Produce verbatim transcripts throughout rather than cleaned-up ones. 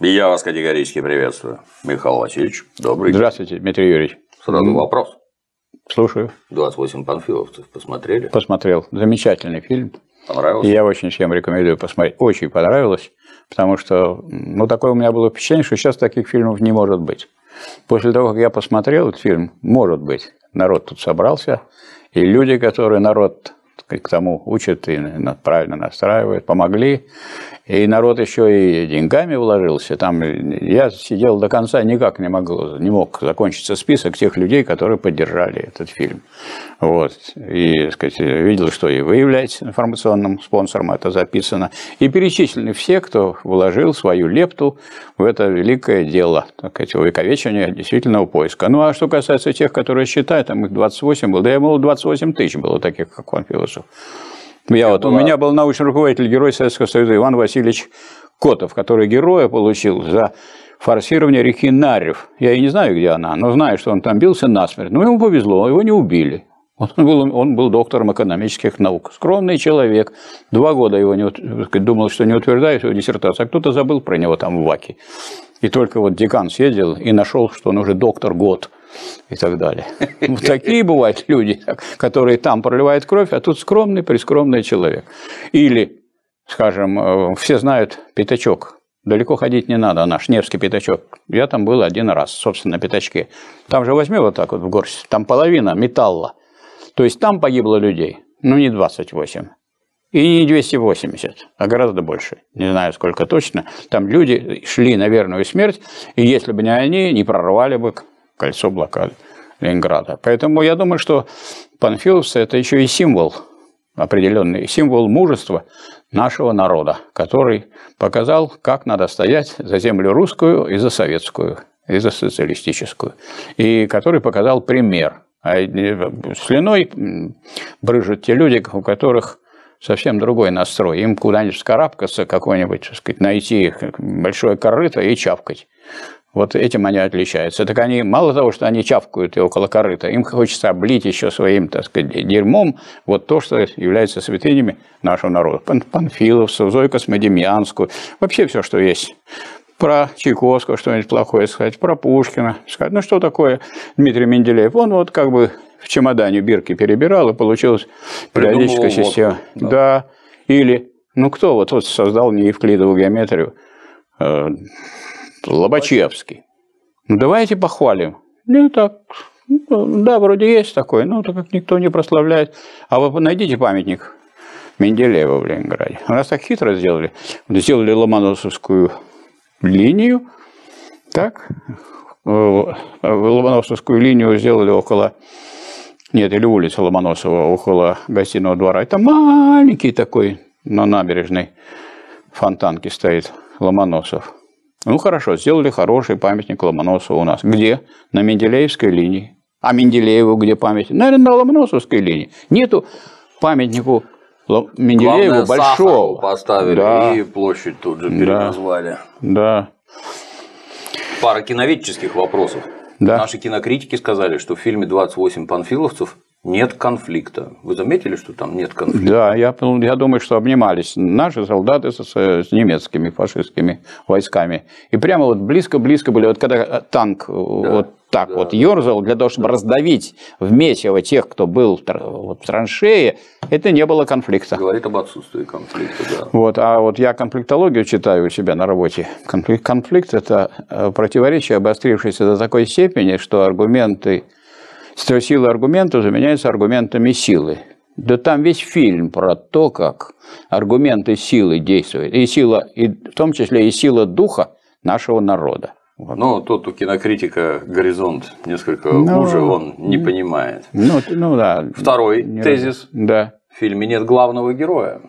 И я вас категорически приветствую. Михаил Васильевич, добрый день. Здравствуйте, Дмитрий Юрьевич. Сразу вопрос. Слушаю. двадцать восемь панфиловцев посмотрели? Посмотрел. Замечательный фильм. Понравился? Я очень всем рекомендую посмотреть. Очень понравилось, потому что, ну, такое у меня было впечатление, что сейчас таких фильмов не может быть. После того, как я посмотрел этот фильм, может быть, народ тут собрался, и люди, которые народ к тому учат и правильно настраивают, помогли, и народ еще и деньгами вложился. Там я сидел до конца, никак не мог, не мог закончиться список тех людей, которые поддержали этот фильм. Вот. И, так сказать, видел, что и вы являетесь информационным спонсором, это записано. И перечислены все, кто вложил свою лепту в это великое дело, так сказать, увековечения действительного поиска. Ну, а что касается тех, которые считают, там их двадцать восемь было, да я думал, двадцать восемь тысяч было таких, как он пилосов. Я вот, была... У меня был научный руководитель, герой Советского Союза Иван Васильевич Котов, который героя получил за форсирование реки Нарев. Я и не знаю, где она, но знаю, что он там бился насмерть. Но ему повезло, его не убили. Он был, он был доктором экономических наук. Скромный человек. Два года его не, думал, что не утверждает его диссертацию, а кто-то забыл про него там в ВАКе. И только вот декан съездил и нашел, что он уже доктор год. И так далее. Вот такие бывают люди, которые там проливают кровь, а тут скромный, прискромный человек. Или, скажем, все знают пятачок. Далеко ходить не надо, наш Невский пятачок. Я там был один раз, собственно, на пятачке. Там же возьми вот так вот в горсть, там половина металла. То есть там погибло людей, ну не двадцать восемь. И не двести восемьдесят, а гораздо больше. Не знаю, сколько точно. Там люди шли на верную смерть, и если бы не они, не прорвали бы кольцо блокады Ленинграда. Поэтому я думаю, что панфиловцы – это еще и символ определенный, символ мужества нашего народа, который показал, как надо стоять за землю русскую и за советскую, и за социалистическую, и который показал пример. А слюной брызжут те люди, у которых совсем другой настрой. Им куда-нибудь вскарабкаться, какой-нибудь, так сказать, найти большое корыто и чавкать. Вот этим они отличаются. Так они, мало того, что они чавкают и около корыта, им хочется облить еще своим, так сказать, дерьмом вот то, что является святынями нашего народа. Панфиловцев, Зою Космодемьянскую, вообще все, что есть. Про Чайковского что-нибудь плохое сказать, про Пушкина сказать. Ну, что такое Дмитрий Менделеев? Он вот как бы в чемодане бирки перебирал, и получилась периодическая система. Да. да. Или, ну, кто вот, вот создал неевклидовую геометрию? Лобачевский. Ну, давайте похвалим. Ну, так, да, вроде есть такой, но так как никто не прославляет. А вы найдите памятник Менделеева в Ленинграде. У нас так хитро сделали. Сделали Ломоносовскую линию. Так, Ломоносовскую линию сделали около... Нет, или улица Ломоносова, около Гостиного двора. Это маленький такой на набережной фонтанке стоит Ломоносов. Ну, хорошо, сделали хороший памятник Ломоносову у нас. Где? На Менделеевской линии. А Менделееву где памятник? Наверное, на Ломоносовской линии. Нету памятнику Менделееву Главное, большого. Поставили, да. И площадь тут же переназвали. Да. Пара киноведческих вопросов. Да. Наши кинокритики сказали, что в фильме «двадцать восемь панфиловцев» нет конфликта. Вы заметили, что там нет конфликта? Да, я, я думаю, что обнимались наши солдаты с, с немецкими фашистскими войсками. И прямо вот близко-близко были. Вот когда танк да, вот так да, вот да, ерзал, для того, чтобы да. раздавить в Месиво тех, кто был в траншее, это не было конфликта. Говорит об отсутствии конфликта, да. Вот, а вот я конфликтологию читаю у себя на работе. Конфликт, конфликт – это противоречие, обострившееся до такой степени, что аргументы... Что сила аргумента заменяется аргументами силы. Да там весь фильм про то, как аргументы силы действуют. И сила, и в том числе и сила духа нашего народа. Вот. Но тут у кинокритика горизонт несколько ну, уже он не понимает. Ну, ну, да, Второй тезис. Да. В фильме нет главного героя.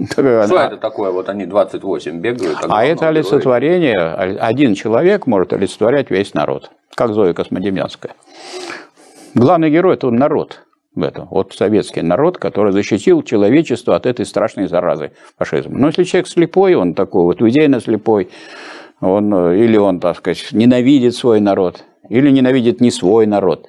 Да, что да. это такое? Вот они двадцать восемь бегают. А, а это олицетворение. Героя. Один человек может олицетворять весь народ. Как Зоя Космодемьянская. Главный герой – это народ в этом, вот советский народ, который защитил человечество от этой страшной заразы фашизма. Но если человек слепой, он такой вот идейно слепой, он, или он, так сказать, ненавидит свой народ, или ненавидит не свой народ,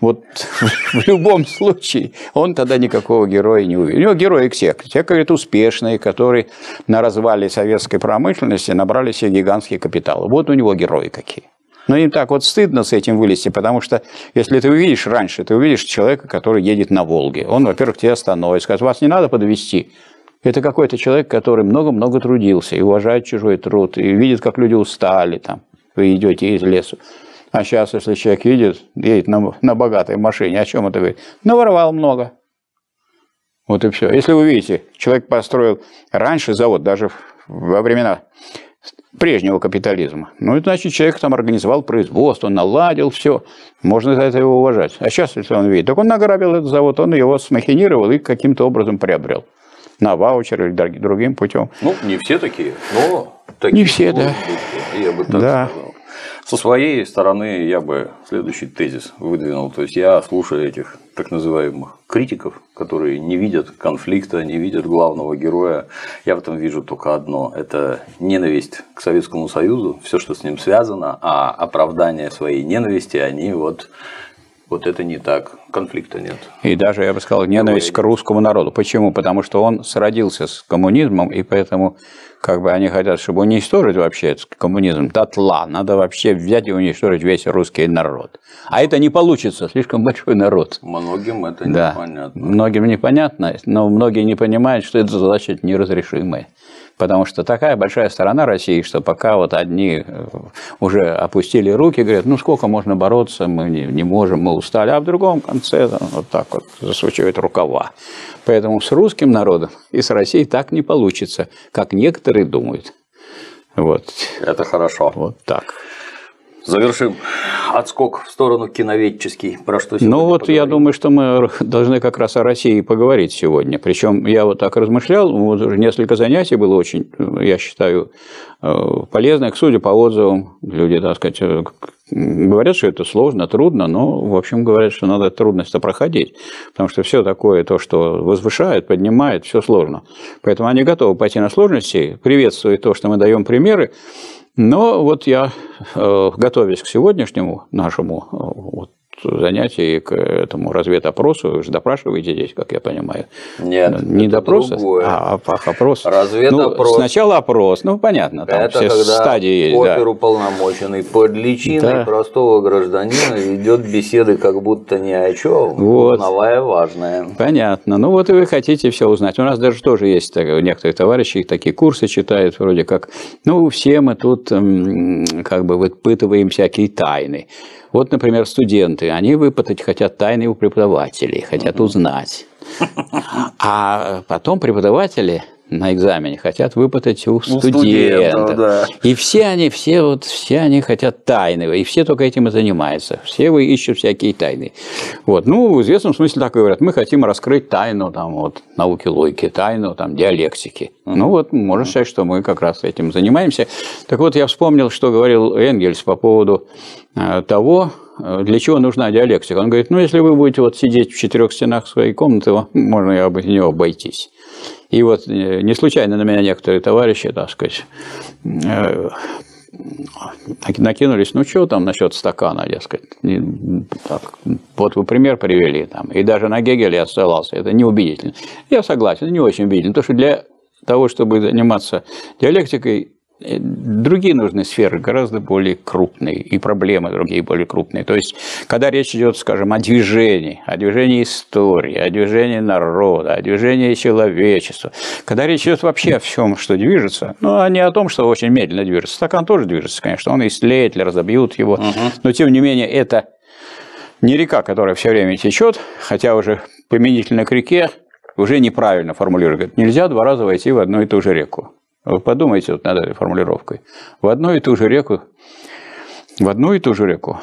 Вот в любом случае он тогда никакого героя не увидел. У него герои все. Те, говорят, успешные, которые на развале советской промышленности набрали себе гигантские капиталы. Вот у него герои какие. Но им так вот стыдно с этим вылезти, потому что если ты увидишь раньше, ты увидишь человека, который едет на Волге. Он, во-первых, тебя остановит, скажет, вас не надо подвезти. Это какой-то человек, который много-много трудился и уважает чужой труд, и видит, как люди устали, там, вы идете из лесу. А сейчас, если человек едет, едет на, на богатой машине, о чем это говорит? Наворовал много. Вот и все. Если вы видите, человек построил раньше завод, даже во времена прежнего капитализма. Ну, это значит, человек там организовал производство, наладил все. Можно за это его уважать. А сейчас, если он видит, так он награбил этот завод, он его смахинировал и каким-то образом приобрел. На ваучер или другим путем. Ну, не все такие, но такие. Не все, да. Быть, я бы так да. сказал. Со своей стороны я бы следующий тезис выдвинул. То есть, я, слушая этих так называемых критиков, которые не видят конфликта, не видят главного героя, я в этом вижу только одно. Это ненависть к Советскому Союзу, все, что с ним связано, а оправдание своей ненависти, они вот, вот это не так. Конфликта нет. И даже, я бы сказал, ненависть к русскому народу. Почему? Потому что он сродился с коммунизмом, и поэтому... Как бы они хотят, чтобы уничтожить вообще коммунизм дотла. Надо вообще взять и уничтожить весь русский народ. А это не получится, слишком большой народ. Многим это да. непонятно. Многим непонятно, но многие не понимают, что это задача неразрешимая. Потому что такая большая сторона России, что пока вот одни уже опустили руки, говорят, ну сколько можно бороться, мы не можем, мы устали. А в другом конце там, вот так вот засучивает рукава. Поэтому с русским народом и с Россией так не получится, как некоторые думают. Вот. Это хорошо. Вот так. Завершим отскок в сторону киноведческий. Про что сегодня Ну вот поговорим? Я думаю, что мы должны как раз о России поговорить сегодня. Причем я вот так размышлял, вот уже несколько занятий было очень, я считаю, полезных, судя по отзывам. Люди, так сказать, говорят, что это сложно, трудно, но, в общем, говорят, что надо трудность-то проходить. Потому что все такое, то, что возвышает, поднимает, все сложно. Поэтому они готовы пойти на сложности, приветствуют то, что мы даем примеры. Но вот я, готовясь к сегодняшнему нашему вот, занятию, к этому разведопросу, вы же допрашиваете здесь, как я понимаю. Нет, не допрос, а опрос. Разведопрос. Ну, сначала опрос, ну понятно, там это все когда стадии есть. Оперуполномоченный да. под личиной да. простого гражданина ведет беседы как будто ни о чем, вот. Новое важное. Понятно, ну вот и вы хотите все узнать. У нас даже тоже есть некоторые товарищи, такие курсы читают вроде как, ну все мы тут как бы выпытываем всякие тайны. Вот, например, студенты, они выпытать хотят тайны у преподавателей, хотят узнать. А потом преподаватели на экзамене хотят выпытать у студентов. У студентов да. И все они, все, вот, все они хотят тайны, и все только этим и занимаются. Все вы ищут всякие тайны. Вот. Ну, в известном смысле так говорят, мы хотим раскрыть тайну там, вот, науки логики, тайну там, диалектики. Ну вот, можно сказать, что мы как раз этим занимаемся. Так вот, я вспомнил, что говорил Энгельс по поводу того, для чего нужна диалектика. Он говорит, ну, если вы будете вот сидеть в четырех стенах своей комнаты, можно и об нее обойтись. И вот не случайно на меня некоторые товарищи, так сказать, накинулись, ну, что там насчет стакана, дескать. Так, вот вы пример привели, там, и даже на Гегеле я ссылался, это неубедительно. Я согласен, не очень убедительно, потому что для того, чтобы заниматься диалектикой, другие нужны сферы, гораздо более крупные, и проблемы другие более крупные. То есть, когда речь идет, скажем, о движении, о движении истории, о движении народа, о движении человечества, когда речь идет вообще о всем, что движется, ну, а не о том, что очень медленно движется. Стакан тоже движется, конечно, он истлеет или разобьют его, uh-huh. но, тем не менее, это не река, которая все время течет, хотя уже применительно к реке уже неправильно формулируют. Нельзя два раза войти в одну и ту же реку. Вы подумайте вот над этой формулировкой. В одну и ту же реку, в одну и ту же реку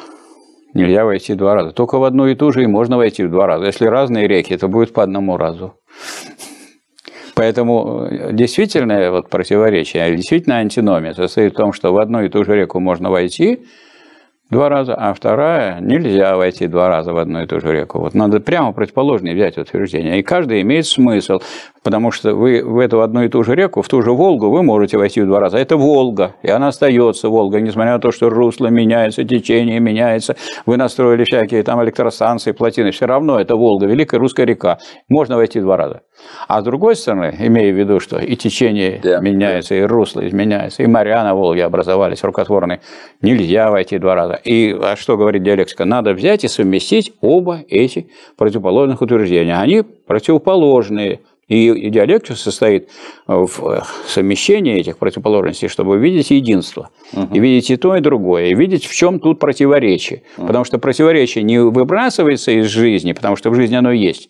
нельзя войти два раза. Только в одну и ту же и можно войти в два раза. Если разные реки, то будет по одному разу. Поэтому действительное вот противоречие, действительно антиномия состоит в том, что в одну и ту же реку можно войти два раза, а вторая нельзя войти два раза в одну и ту же реку. Вот надо прямо противоположное взять утверждение. И каждый имеет смысл. Потому что вы в эту одну и ту же реку, в ту же Волгу, вы можете войти в два раза. Это Волга, и она остается Волга, несмотря на то, что русло меняется, течение меняется. Вы настроили всякие там электростанции, плотины. Все равно это Волга, великая русская река. Можно войти в два раза. А с другой стороны, имея в виду, что и течение yeah. меняется, и русло изменяется, и моря на Волге образовались рукотворные, нельзя войти в два раза. И а что говорит диалектика? Надо взять и совместить оба эти противоположных утверждения. Они противоположные. И диалектика состоит в совмещении этих противоположностей, чтобы увидеть единство. Uh-huh. И видеть и то, и другое. И видеть, в чем тут противоречие. Uh-huh. Потому что противоречие не выбрасывается из жизни, потому что в жизни оно есть.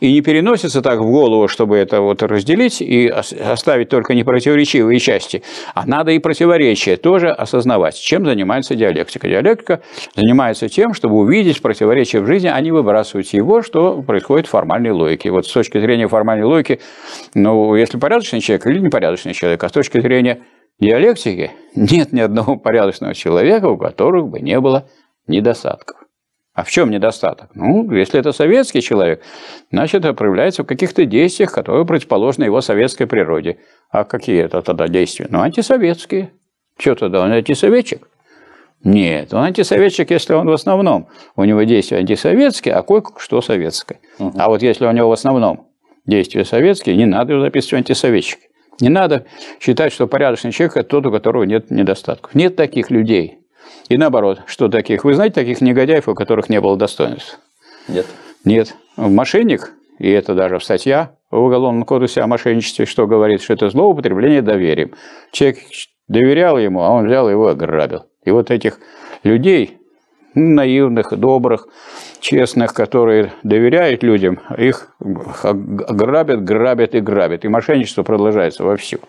И не переносится так в голову, чтобы это вот разделить и оставить только непротиворечивые части. А надо и противоречие тоже осознавать. Чем занимается диалектика? Диалектика занимается тем, чтобы увидеть противоречие в жизни, а не выбрасывать его, что происходит в формальной логике. Вот с точки зрения формальной логики, ну, если порядочный человек или непорядочный человек, а с точки зрения диалектики нет ни одного порядочного человека, у которых бы не было недостатков. А в чем недостаток? Ну, если это советский человек, значит, это проявляется в каких-то действиях, которые противоположны его советской природе. А какие это тогда действия? Ну, антисоветские. Что тогда, он антисоветчик? Нет, он антисоветчик, если он в основном, у него действия антисоветские, а кое-что советское. Угу. А вот если у него в основном действия советские, не надо его записывать в антисоветчики. Не надо считать, что порядочный человек – это тот, у которого нет недостатков. Нет таких людей. И наоборот, что таких? Вы знаете таких негодяев, у которых не было достоинств? Нет. Нет. Мошенник, и это даже статья в Уголовном кодексе о мошенничестве, что говорит, что это злоупотребление доверием. Человек доверял ему, а он взял его и ограбил. И вот этих людей, наивных, добрых, честных, которые доверяют людям, их грабят, грабят и грабят. И мошенничество продолжается вовсю.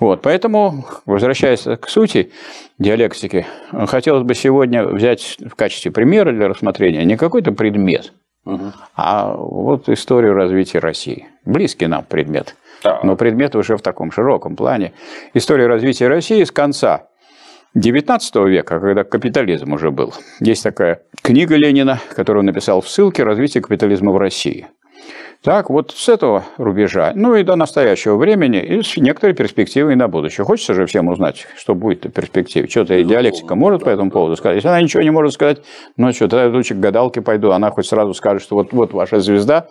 Вот. Поэтому, возвращаясь к сути диалектики, хотелось бы сегодня взять в качестве примера для рассмотрения не какой-то предмет, угу. а вот историю развития России. Близкий нам предмет, да. но предмет уже в таком широком плане. История развития России с конца девятнадцатого века, когда капитализм уже был. Есть такая книга Ленина, которую он написал в ссылке «Развитие капитализма в России». Так вот с этого рубежа, ну и до настоящего времени, и с некоторой перспективой на будущее. Хочется же всем узнать, что будет в перспективе. Что-то и диалектика может по этому поводу сказать. Если она ничего не может сказать, ну что, тогда я лучше к гадалке пойду, она хоть сразу скажет, что вот, вот ваша звезда,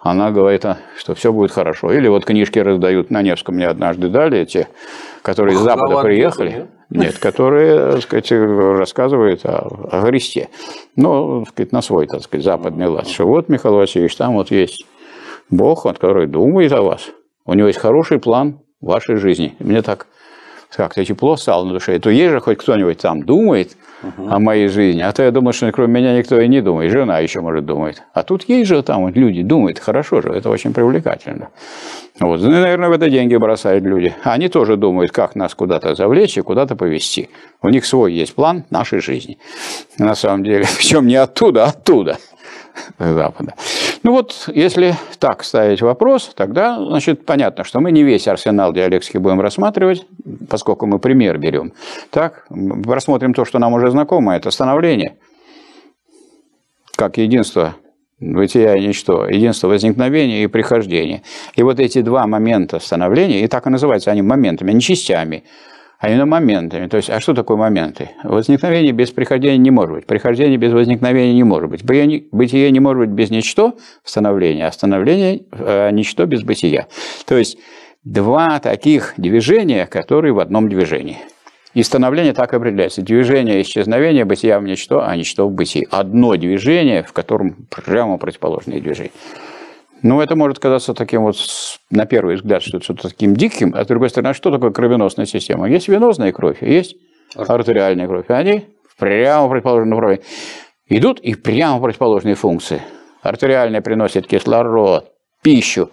она говорит, что все будет хорошо. Или вот книжки раздают на Невском, мне однажды дали, те, которые с Запада приехали. Нет, которые, так сказать, рассказывают о, о Христе. Ну, так сказать, на свой, так сказать, западный лад. Что вот, Михаил Васильевич, там вот есть Бог, который думает о вас. У него есть хороший план вашей жизни. Мне так как-то тепло стало на душе. И то есть же хоть кто-нибудь там думает uh-huh. о моей жизни. А то я думал, что кроме меня никто и не думает. Жена еще, может, думает. А тут есть же там вот люди думают. Хорошо же, это очень привлекательно. Вот. Ну, наверное, в это деньги бросают люди. Они тоже думают, как нас куда-то завлечь и куда-то повезти. У них свой есть план нашей жизни. На самом деле, причем не оттуда, а оттуда. Запада. Ну вот, если так ставить вопрос, тогда, значит, понятно, что мы не весь арсенал диалектики будем рассматривать, поскольку мы пример берем. Так, рассмотрим то, что нам уже знакомо, это становление, как единство бытия и ничто, единство возникновения и прихождения. И вот эти два момента становления, и так и называются они моментами, не частями, а именно моментами. То есть, а что такое моменты? Возникновение без прихождения не может быть. Прихождение без возникновения не может быть. Бытие не может быть без ничто становления, а становление э, ничто без бытия. То есть, два таких движения, которые в одном движении. И становление так и определяется. Движение, исчезновение, бытия в ничто, а ничто в бытии. Одно движение, в котором прямо противоположные движения. Ну, это может казаться таким вот, на первый взгляд, что-то таким диким. А с другой стороны, что такое кровеносная система? Есть венозная кровь, есть артериальная кровь. И они прямо противоположные направления. Идут и прямо противоположные функции. Артериальная приносит кислород, пищу.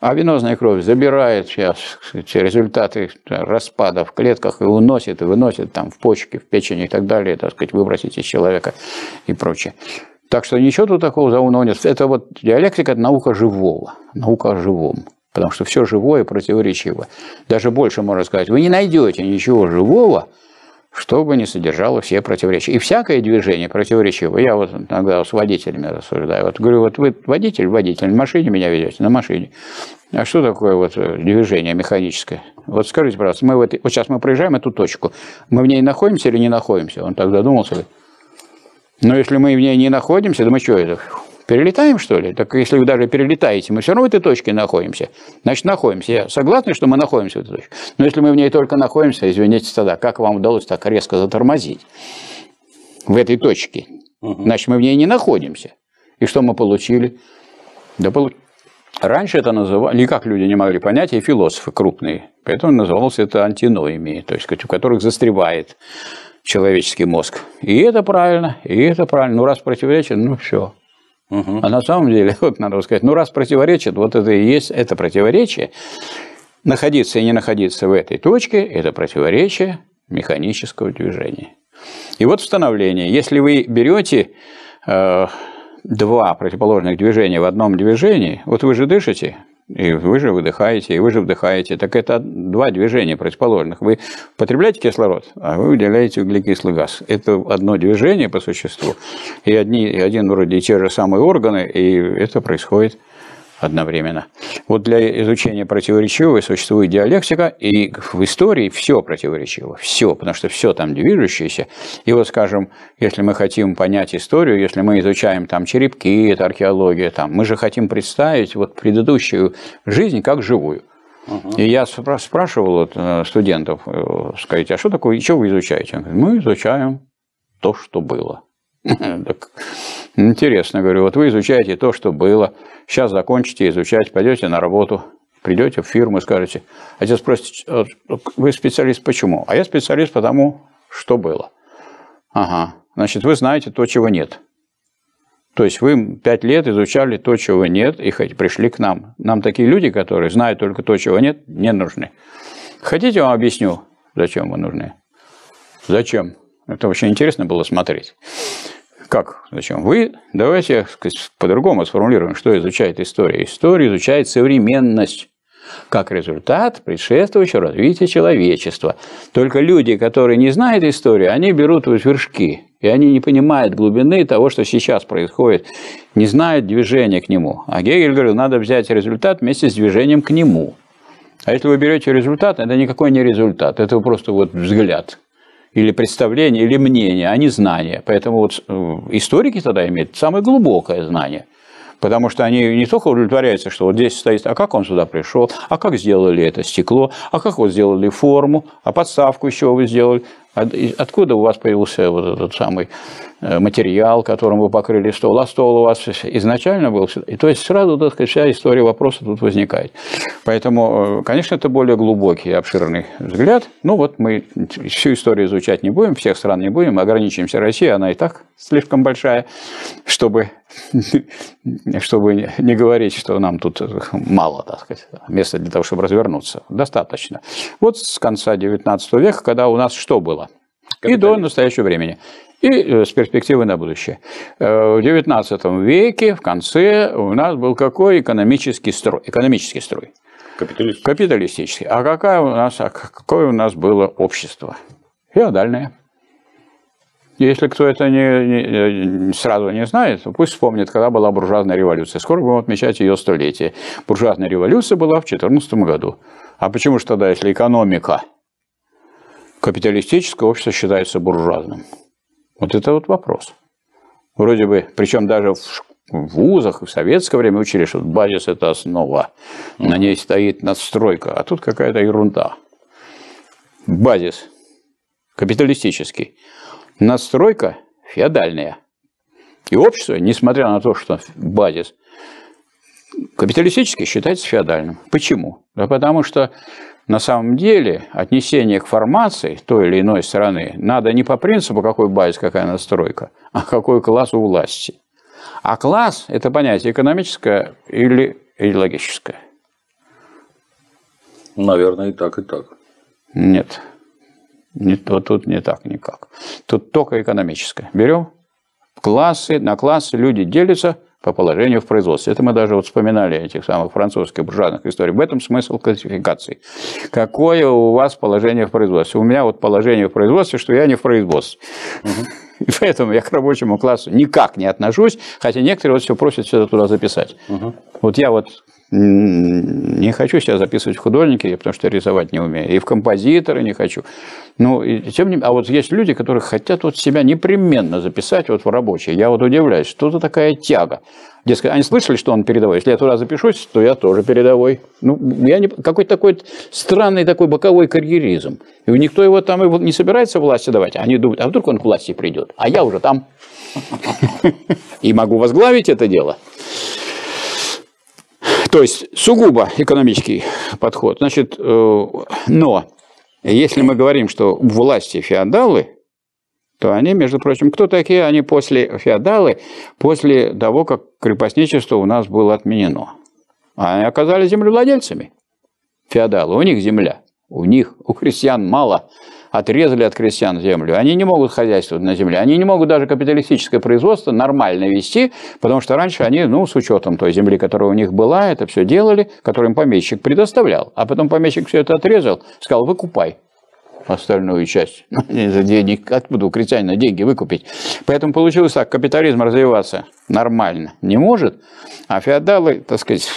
А венозная кровь забирает сейчас результаты распада в клетках и уносит, и выносит там в почки, в печени и так далее, так сказать, выбросить из человека и прочее. Так что ничего тут такого заумного нет. Это вот диалектика – это наука живого, наука о живом. Потому что все живое противоречиво. Даже больше можно сказать, вы не найдете ничего живого, чтобы не содержало все противоречия. И всякое движение противоречиво. Я вот иногда с водителями рассуждаю. Вот говорю, вот вы водитель, водитель, на машине меня ведете, на машине. А что такое вот движение механическое? Вот скажите, пожалуйста, мы в этой... вот сейчас мы проезжаем эту точку. Мы в ней находимся или не находимся? Он так задумался. Но если мы в ней не находимся, то мы что это? Перелетаем, что ли? Так если вы даже перелетаете, мы все равно в этой точке находимся. Значит, находимся. Я согласен, что мы находимся в этой точке. Но если мы в ней только находимся, извините тогда, как вам удалось так резко затормозить в этой точке? Значит, мы в ней не находимся. И что мы получили? Да получили. Раньше это называли, никак люди не могли понять, и философы крупные. Поэтому называлось это антиномией, то есть у которых застревает человеческий мозг. И это правильно, и это правильно. Ну, раз противоречит, ну, все. Угу. А на самом деле, вот надо сказать, ну, раз противоречит, вот это и есть, это противоречие. Находиться и не находиться в этой точке – это противоречие механического движения. И вот становление. Если вы берете... Э, два противоположных движения в одном движении, вот вы же дышите, и вы же выдыхаете, и вы же вдыхаете, так это два движения противоположных. Вы потребляете кислород, а вы выделяете углекислый газ. Это одно движение по существу, и, одни, и один вроде и те же самые органы, и это происходит одновременно. Вот для изучения противоречивого существует диалектика, и в истории все противоречиво, все, потому что все там движущееся. И вот, скажем, если мы хотим понять историю, если мы изучаем там черепки, это археология, там, мы же хотим представить вот предыдущую жизнь как живую. Uh-huh. И я спра- спрашивал вот студентов, скажите, а что такое, что вы изучаете? Он говорит, мы изучаем то, что было. Интересно, говорю, вот вы изучаете то, что было, сейчас закончите изучать, пойдете на работу, придете в фирму и скажете, отец спросит, вы специалист почему? А я специалист потому, что было. Ага, значит, вы знаете то, чего нет. То есть вы пять лет изучали то, чего нет, и пришли к нам. Нам такие люди, которые знают только то, чего нет, не нужны. Хотите, я вам объясню, зачем вы нужны? Зачем? Это очень интересно было смотреть. Как? Зачем? Вы, давайте по-другому сформулируем, что изучает история. История изучает современность как результат предшествующего развития человечества. Только люди, которые не знают историю, они берут в вершки, и они не понимают глубины того, что сейчас происходит, не знают движения к нему. А Гегель говорил, надо взять результат вместе с движением к нему. А если вы берете результат, это никакой не результат, это просто вот взгляд. Или представление, или мнение, а не знание. Поэтому вот историки тогда имеют самое глубокое знание. Потому что они не только удовлетворяются, что вот здесь стоит, а как он сюда пришел, а как сделали это стекло, а как вот сделали форму, а подставку еще вы сделали, откуда у вас появился вот этот самый материал, которым вы покрыли стол, а стол у вас изначально был. И то есть сразу, так сказать, вся история вопроса тут возникает. Поэтому, конечно, это более глубокий и обширный взгляд. Ну вот мы всю историю изучать не будем, всех стран не будем, ограничимся Россией, она и так слишком большая, чтобы... чтобы не говорить, что нам тут мало, так сказать, места для того, чтобы развернуться. Достаточно. Вот с конца девятнадцатого века, когда у нас что было? И до настоящего времени. И с перспективой на будущее. В девятнадцатом веке, в конце, у нас был какой экономический строй? Экономический строй. Капиталистический. Капиталистический. А, какая у нас, а какое у нас было общество? Феодальное. Если кто это не, не, сразу не знает, то пусть вспомнит, когда была буржуазная революция. Скоро будем отмечать ее столетие. Буржуазная революция была в четырнадцатом году. А почему же тогда, если экономика капиталистическое общество считается буржуазным? Вот это вот вопрос. Вроде бы, причем даже в вузах в советское время учили, что базис – это основа, на ней стоит надстройка, а тут какая-то ерунда. Базис капиталистический. Настройка феодальная. И общество, несмотря на то, что базис капиталистический, считается феодальным. Почему? Да потому что на самом деле отнесение к формации той или иной страны надо не по принципу, какой базис, какая настройка, а какой класс у власти. А класс – это понятие экономическое или идеологическое? Наверное, и так, и так. Нет. Не, то, тут не так никак. Тут только экономическое. Берем классы, на классы люди делятся по положению в производстве. Это мы даже вот вспоминали этих самых французских буржуазных историй. В этом смысл классификации. Какое у вас положение в производстве? У меня вот положение в производстве, что я не в производстве. И поэтому я к рабочему классу никак не отношусь, хотя некоторые вот все просят все туда записать. Угу. Вот я вот не хочу себя записывать в художники, потому что рисовать не умею, и в композиторы не хочу. Ну, и тем не менее, а вот есть люди, которые хотят вот себя непременно записать вот в рабочие. Я вот удивляюсь, что это такая тяга. Дескать, они слышали, что он передовой? Если я туда запишусь, то я тоже передовой. Ну, я не... Какой-то такой странный такой боковой карьеризм. И никто его там не собирается власти давать. Они думают, а вдруг он к власти придет, а я уже там. И могу возглавить это дело. То есть сугубо экономический подход. Значит, но если мы говорим, что в власти феодалы, то они, между прочим, кто такие? Они после феодалы, после того, как крепостничество у нас было отменено. Они оказались землевладельцами. Феодалы. У них земля. У них, у крестьян мало. Отрезали от крестьян землю. Они не могут хозяйствовать на земле. Они не могут даже капиталистическое производство нормально вести, потому что раньше они, ну, с учетом той земли, которая у них была, это все делали, которую им помещик предоставлял. А потом помещик все это отрезал, сказал, выкупай остальную часть. За денег, откуда у крестьянина деньги выкупить? Поэтому получилось так, капитализм развиваться нормально не может, а феодалы, так сказать,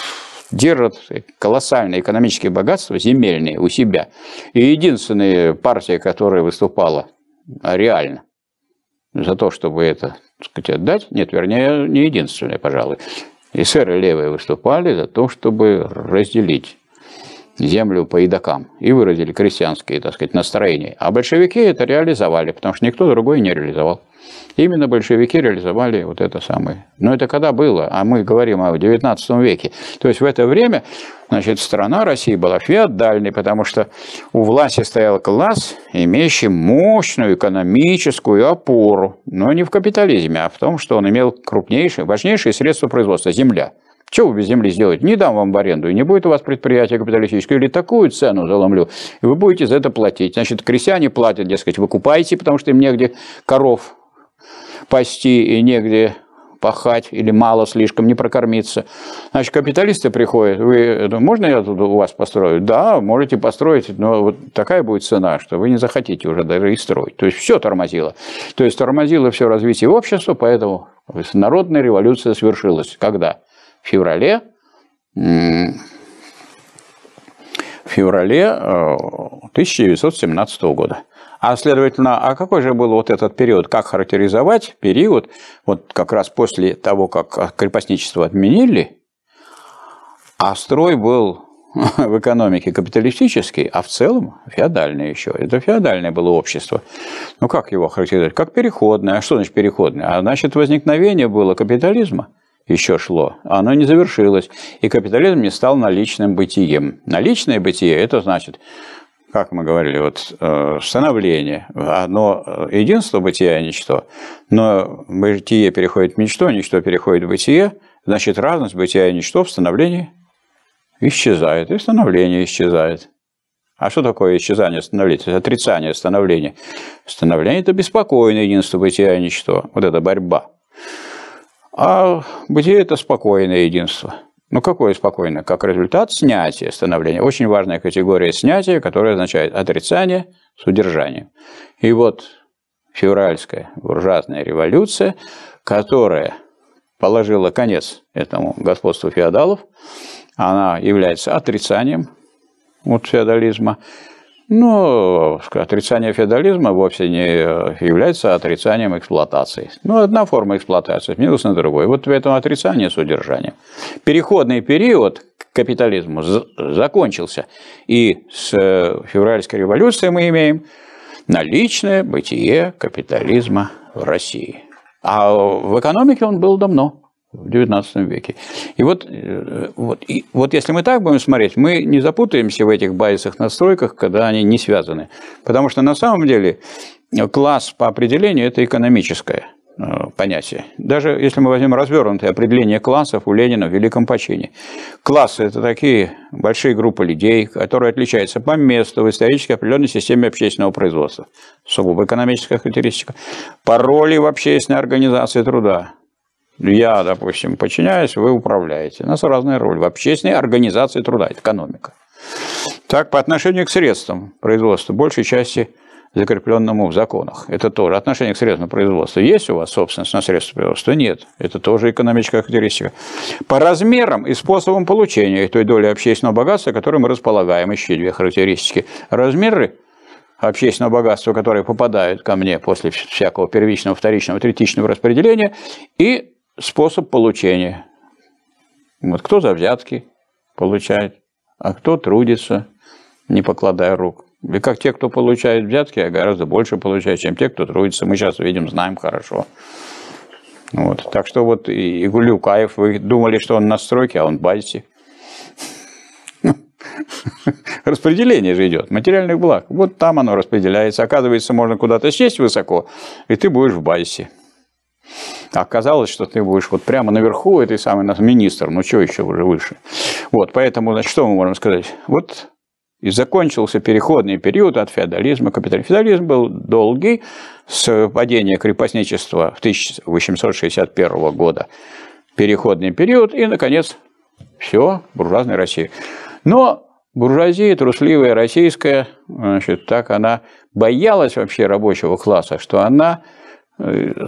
держат колоссальные экономические богатства, земельные, у себя. И единственная партия, которая выступала реально за то, чтобы это, так сказать, отдать, нет, вернее, не единственная, пожалуй. Эсеры левые выступали за то, чтобы разделить землю по едокам и выразили крестьянские, так сказать, настроения. А большевики это реализовали, потому что никто другой не реализовал. Именно большевики реализовали вот это самое. Но это когда было, а мы говорим о девятнадцатом веке. То есть в это время, значит, страна России была феодальной, потому что у власти стоял класс, имеющий мощную экономическую опору. Но не в капитализме, а в том, что он имел крупнейшие, важнейшие средства производства – земля. Чего вы без земли сделаете? Не дам вам в аренду, и не будет у вас предприятия капиталистическое, или такую цену заломлю, и вы будете за это платить. Значит, крестьяне платят, дескать, выкупайте, потому что им негде коров пасти и негде пахать, или мало слишком, не прокормиться. Значит, капиталисты приходят, вы, можно я тут у вас построю? Да, можете построить, но вот такая будет цена, что вы не захотите уже даже и строить. То есть все тормозило. То есть тормозило все развитие общества, поэтому народная революция свершилась. Когда? В феврале, в феврале тысяча девятьсот семнадцатого года. А, следовательно, а какой же был вот этот период? Как характеризовать период, вот как раз после того, как крепостничество отменили, а строй был в экономике капиталистический, а в целом феодальное еще. Это феодальное было общество. Ну, как его характеризовать? Как переходное. А что значит переходное? А значит, возникновение было капитализма. Еще шло, оно не завершилось, и капитализм не стал наличным бытием. Наличное бытие – это значит, как мы говорили, вот, становление, одно единство бытия – ничто, но бытие переходит в ничто, ничто переходит в бытие, значит, разность бытия и ничто в становлении исчезает, и становление исчезает. А что такое исчезание становления? Отрицание становления. Становление – это беспокойное единство бытия и ничто, вот это борьба. А бытие – это спокойное единство. Ну, какое спокойное? Как результат снятия становления. Очень важная категория снятия, которая означает отрицание с удержанием. И вот февральская буржуазная революция, которая положила конец этому господству феодалов, она является отрицанием от феодализма. Но отрицание феодализма вовсе не является отрицанием эксплуатации. Ну, одна форма эксплуатации, минус на другой. Вот в этом отрицании с удержанием. Переходный период к капитализму закончился. И с февральской революцией мы имеем наличное бытие капитализма в России. А в экономике он был давно. В девятнадцатом веке. И вот, вот, и вот если мы так будем смотреть, мы не запутаемся в этих базисных настройках, когда они не связаны. Потому что на самом деле класс по определению – это экономическое понятие. Даже если мы возьмем развернутое определение классов у Ленина в «Великом почине». Классы – это такие большие группы людей, которые отличаются по месту в исторически определенной системе общественного производства. Сугубо экономическая характеристика. По роли в общественной организации труда. Я, допустим, подчиняюсь, вы управляете. У нас разная роль в общественной организации труда, это экономика. Так, по отношению к средствам производства, большей части закрепленному в законах. Это тоже отношение к средствам производства. Есть у вас собственность на средства производства? Нет. Это тоже экономическая характеристика. По размерам и способам получения той доли общественного богатства, которой мы располагаем. Еще две характеристики. Размеры общественного богатства, которые попадают ко мне после всякого первичного, вторичного, третичного распределения, и способ получения. Вот кто за взятки получает, а кто трудится, не покладая рук. И как те, кто получает взятки, гораздо больше получают, чем те, кто трудится. Мы сейчас видим, знаем хорошо. Вот. Так что вот и Гулюкаев, вы думали, что он на стройке, а он в базе. Распределение же идет, материальных благ. Вот там оно распределяется. Оказывается, можно куда-то сесть высоко, и ты будешь в базе. Оказалось, что ты будешь вот прямо наверху, этой самой министр, ну что еще уже выше. Вот, поэтому, значит, что мы можем сказать? Вот и закончился переходный период от феодализма к капитализму. Феодализм был долгий, с падения крепостничества в тысяча восемьсот шестьдесят первого года переходный период, и, наконец, все, буржуазная Россия. Но буржуазия, трусливая российская, значит, так она боялась вообще рабочего класса, что она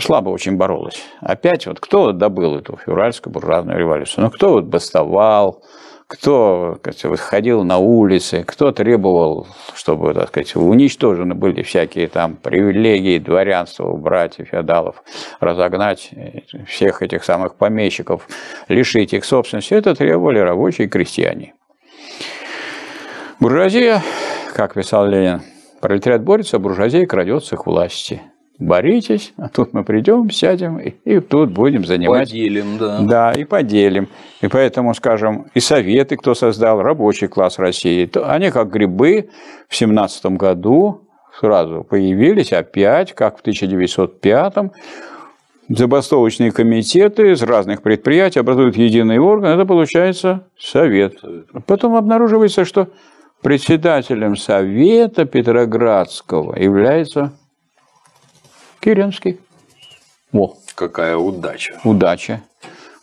слабо очень боролась. Опять вот кто добыл эту февральскую буржуазную революцию? Ну, кто вот бастовал, кто, так сказать, ходил на улицы, кто требовал, чтобы, так сказать, уничтожены были всякие там привилегии, дворянства, убрать феодалов, разогнать всех этих самых помещиков, лишить их собственности. Это требовали рабочие и крестьяне. Буржуазия, как писал Ленин, пролетариат борется, а буржуазия крадет с их власти. Боритесь, а тут мы придем, сядем, и, и тут будем заниматься. Поделим, да. Да, и поделим. И поэтому, скажем, и советы, кто создал, рабочий класс России, то они как грибы в семнадцатом году сразу появились опять, как в тысяча девятьсот пятом. Забастовочные комитеты из разных предприятий образуют единый орган, это получается совет. Потом обнаруживается, что председателем совета Петроградского является Керенский. О, какая удача. Удача.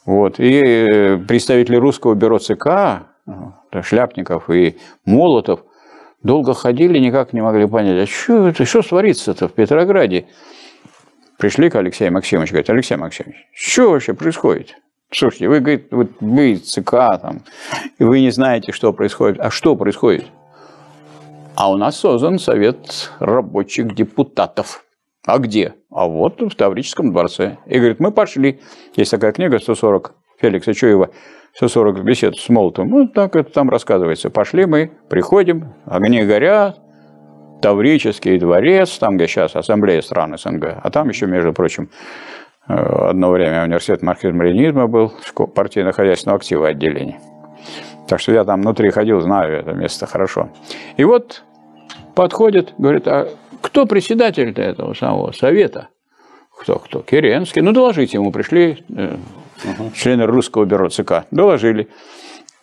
Вот. И представители русского бюро ЦК, Шляпников и Молотов, долго ходили, никак не могли понять, а что это, что сварится-то в Петрограде? Пришли к Алексею Максимовичу, говорят, Алексей Максимович, что вообще происходит? Слушайте, вы, говорит, вот вы ЦК, там, и вы не знаете, что происходит. А что происходит? А у нас создан совет рабочих депутатов. А где? А вот в Таврическом дворце. И говорит, мы пошли. Есть такая книга сто сорок Феликса Чуева, сто сорок бесед с Молотовым. Ну, так это там рассказывается. Пошли мы, приходим, огни горят, Таврический дворец, там, где сейчас ассамблея стран СНГ. А там еще, между прочим, одно время университет марксизма-ленинизма был, партийно-хозяйственного актива отделение. Так что я там внутри ходил, знаю это место хорошо. И вот подходит, говорит, а кто председатель-то этого самого совета? Кто-кто? Керенский. Ну, доложите ему. Пришли э, угу. члены русского бюро ЦК. Доложили.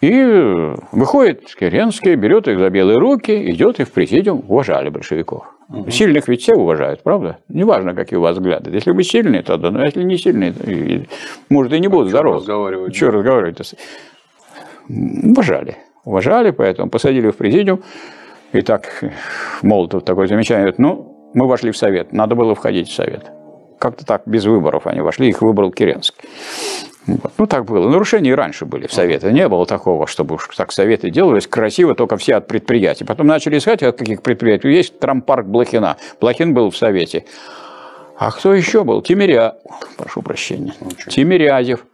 И выходит Керенский, берет их за белые руки, идет и в президиум. Уважали большевиков. Угу. Сильных ведь все уважают, правда? Неважно, какие у вас взгляды. Если вы сильные, то да. Но если не сильные, то, и, может, и не будут а здоровы. Разговаривать? Чего да. разговаривать-то? Уважали. Уважали, поэтому посадили в президиум. И так Молотов такой замечание, говорит, ну, мы вошли в совет, надо было входить в совет. Как-то так, без выборов они вошли, их выбрал Керенский. Вот. Ну, так было. Нарушения и раньше были в советы. Не было такого, чтобы уж так советы делались красиво, только все от предприятий. Потом начали искать, от каких предприятий. Есть трампарк Блохина. Блохин был в совете. А кто еще был? Тимиря... Прошу прощения. Ничего. Тимирязев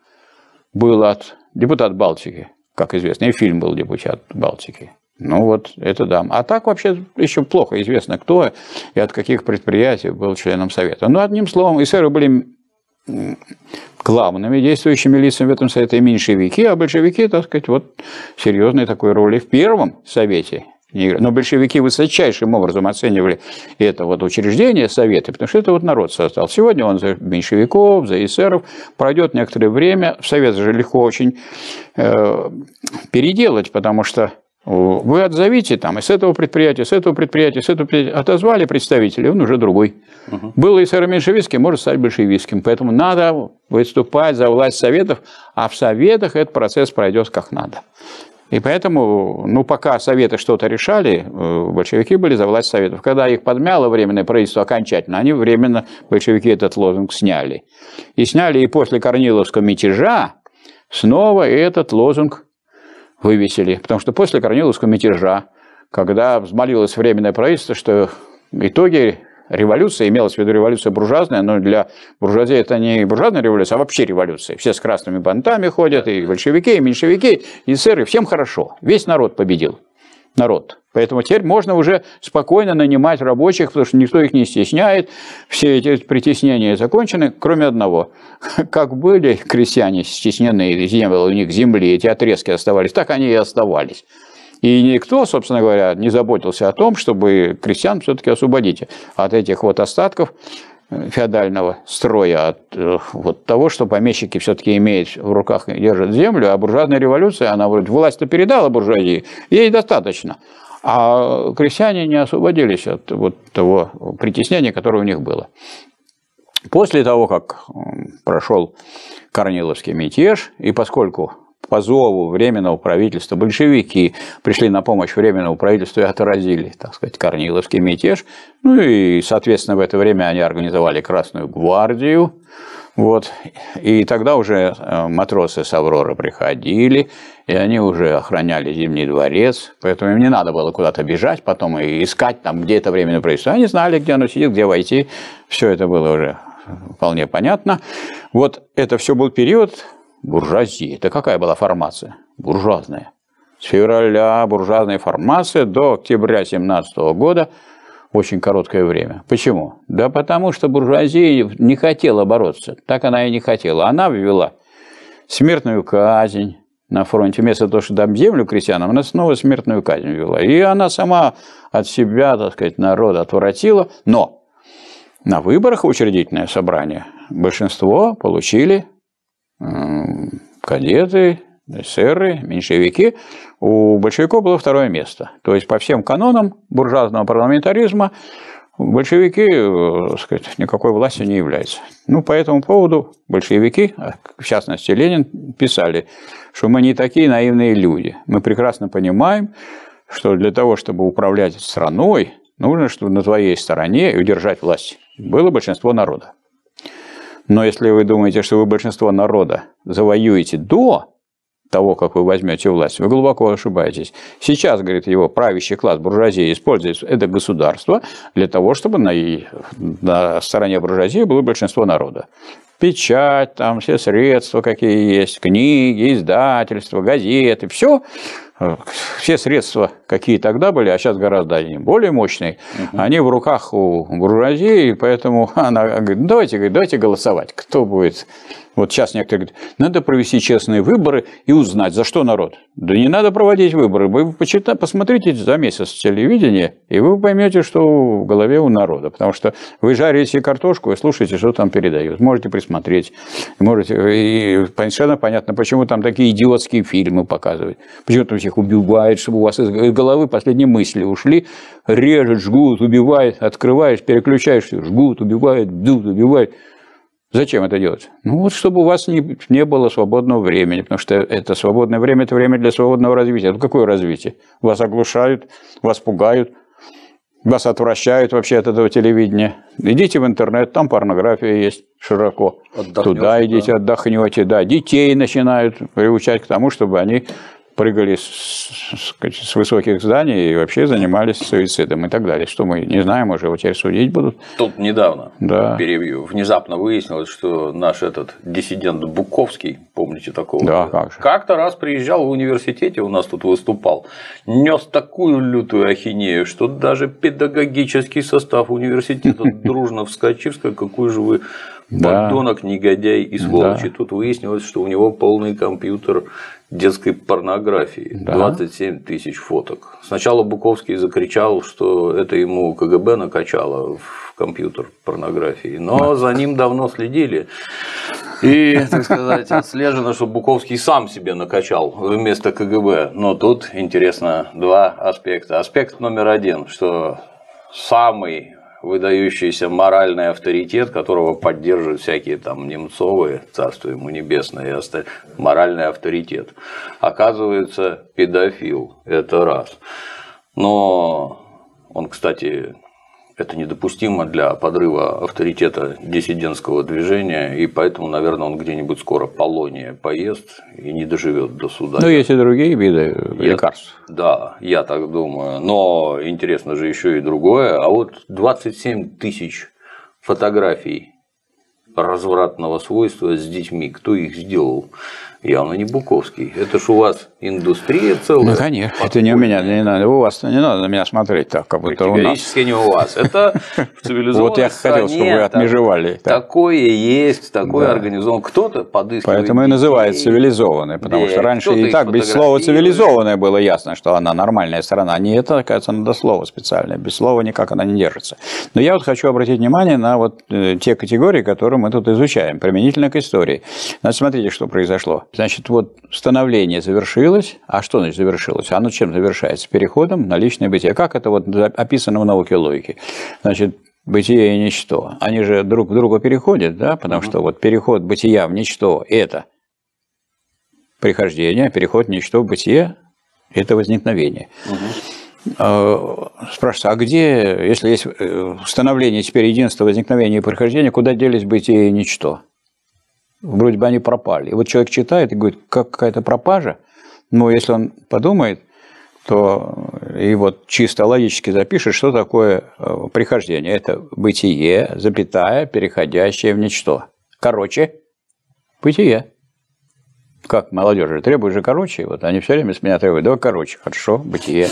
был от... депутат Балтики, как известно. И фильм был «Депутат Балтики». Ну вот, это да. А так вообще еще плохо известно, кто и от каких предприятий был членом совета. Но одним словом, эсеры были главными действующими лицами в этом совете и меньшевики, а большевики, так сказать, вот серьезной такой роли в первом совете. Но большевики высочайшим образом оценивали это вот учреждение совета, потому что это вот народ создал. Сегодня он за меньшевиков, за эсеров. Пройдет некоторое время. Совет же легко очень э, переделать, потому что Вы отзовите там, и с этого предприятия, с этого предприятия, с этого предприятия. Отозвали представителя, он уже другой. Uh-huh. Был эсэровеньшевистским, может стать большевистским. Поэтому надо выступать за власть советов, а в советах этот процесс пройдет как надо. И поэтому, ну, пока советы что-то решали, большевики были за власть советов. Когда их подмяло временное правительство окончательно, они временно, большевики, этот лозунг сняли. И сняли, и после Корниловского мятежа снова этот лозунг вывесили. Потому что после Корниловского мятежа, когда взмолилось временное правительство, что итоги революции, имелось в виду революция буржуазная, но для буржуазии это не буржуазная революция, а вообще революция. Все с красными бантами ходят, и большевики, и меньшевики, и эсеры, всем хорошо. Весь народ победил. Народ. Поэтому теперь можно уже спокойно нанимать рабочих, потому что никто их не стесняет. Все эти притеснения закончены, кроме одного. Как были крестьяне стеснены, не было у них земли, эти отрезки оставались, так они и оставались. И никто, собственно говоря, не заботился о том, чтобы крестьян все-таки освободить от этих вот остатков феодального строя, от вот того, что помещики все-таки имеют в руках и держат землю, а буржуазная революция, она вроде власть-то передала буржуазии, ей достаточно. А крестьяне не освободились от вот того притеснения, которое у них было. После того, как прошел Корниловский мятеж, и поскольку по зову Временного правительства большевики пришли на помощь Временному правительству и отразили, так сказать, Корниловский мятеж. Ну и, соответственно, в это время они организовали Красную гвардию. Вот. И тогда уже матросы с «Авроры» приходили, и они уже охраняли Зимний дворец. Поэтому им не надо было куда-то бежать потом и искать там, где это Временное правительство. Они знали, где оно сидит, где войти. Все это было уже вполне понятно. Вот это все был период буржуазии. Это какая была формация? Буржуазная. С февраля буржуазная формация до октября тысяча девятьсот семнадцатого года. Очень короткое время. Почему? Да потому что буржуазия не хотела бороться. Так она и не хотела. Она ввела смертную казнь на фронте. Вместо того, что дать землю крестьянам, она снова смертную казнь ввела. И она сама от себя, так сказать, народа отвратила. Но на выборах в учредительное собрание большинство получили кадеты, эсеры, меньшевики. У большевиков было второе место. То есть по всем канонам буржуазного парламентаризма большевики, так сказать, никакой властью не являются. Ну, по этому поводу большевики, в частности Ленин, писали, что мы не такие наивные люди. Мы прекрасно понимаем, что для того, чтобы управлять страной, нужно, чтобы на твоей стороне удержать власть было большинство народа. Но если вы думаете, что вы большинство народа завоюете до того, как вы возьмете власть, вы глубоко ошибаетесь. Сейчас, говорит, его правящий класс буржуазии использует это государство для того, чтобы на, на стороне буржуазии было большинство народа. Печать, там все средства, какие есть, книги, издательства, газеты, все. Все средства, какие тогда были, а сейчас гораздо они более мощные, угу. Они в руках у буржуазии, поэтому она говорит, давайте, говорит, давайте голосовать, кто будет. Вот сейчас некоторые говорят, надо провести честные выборы и узнать, за что народ. Да не надо проводить выборы, вы посмотрите за месяц телевидение, и вы поймете, что в голове у народа, потому что вы жарите картошку и слушаете, что там передают, можете присмотреть, можете, и совершенно понятно, почему там такие идиотские фильмы показывают, почему там их убивают, чтобы у вас из головы последние мысли ушли. Режут, жгут, убивают, открываешь, переключаешься, жгут, убивают, бьют, убивают. Зачем это делать? Ну, вот чтобы у вас не, не было свободного времени, потому что это свободное время, это время для свободного развития. Ну, какое развитие? Вас оглушают, вас пугают, вас отвращают вообще от этого телевидения. Идите в интернет, там порнография есть широко. Отдохнете, туда идите, да. Отдохнете, да. Детей начинают приучать к тому, чтобы они прыгали с, с высоких зданий и вообще занимались суицидом и так далее. Что мы не знаем, уже теперь судить будут. Тут недавно, да. Перебью, внезапно выяснилось, что наш этот диссидент Буковский, помните такого? Да, как же. Как-то раз приезжал в университете, у нас тут выступал, нес такую лютую ахинею, что даже педагогический состав университета дружно вскочив, какой же вы... Подонок, да. Негодяй и сволочь. Да. Тут выяснилось, что у него полный компьютер детской порнографии. Да. двадцать семь тысяч фоток. Сначала Буковский закричал, что это ему КГБ накачало в компьютер порнографии. Но да. За ним давно следили. И, так сказать, отслежено, что Буковский сам себе накачал вместо ка гэ бэ. Но тут интересно два аспекта. Аспект номер один, что самый выдающийся моральный авторитет, которого поддерживают всякие там Немцовы, царство ему небесное, и осталь... моральный авторитет, оказывается педофил. Это раз. Но он, кстати, это недопустимо для подрыва авторитета диссидентского движения, и поэтому, наверное, он где-нибудь скоро полония поест и не доживет до суда. Но есть и другие виды я, лекарств. Да, я так думаю. Но интересно же еще и другое. А вот двадцать семь тысяч фотографий развратного свойства с детьми. Кто их сделал? Явно не Буковский. Это ж у вас индустрия целая. Ну, конечно. Подпольная. Это не у меня. Не надо. У вас не надо на меня смотреть так, как будто у нас. Категорически не у вас. Это в цивилизованной вот я стране, хотел, чтобы вы отмежевали. Так, так. Такое есть, такое да. организовано. Кто-то подыскивает. Поэтому и называют цивилизованной. Потому да. что раньше и так без слова цивилизованное было ясно, что она нормальная страна. Не это, кажется, надо слово специальное. Без слова никак она не держится. Но я вот хочу обратить внимание на вот те категории, которые мы тут изучаем, применительно к истории. Значит, смотрите, что произошло. Значит, вот становление завершилось. А что значит завершилось? Оно чем завершается? Переходом на личное бытие. Как это вот описано в науке логики? Значит, бытие и ничто. Они же друг к другу переходят, да? Потому [S2] Uh-huh. [S1] Что вот переход бытия в ничто – это прихождение, переход в ничто в бытие – это возникновение. [S2] Uh-huh. Спрашивается, а где, если есть становление теперь единства, возникновения и прохождения, куда делись бытие и ничто? Вроде бы они пропали. И вот человек читает и говорит, как какая-то пропажа. Но если он подумает, то и вот чисто логически запишет, что такое прихождение. Это бытие, запятая, переходящее в ничто. Короче, бытие. Как молодежи требуют же короче. Вот они все время с меня требуют. Давай короче. Хорошо, бытие.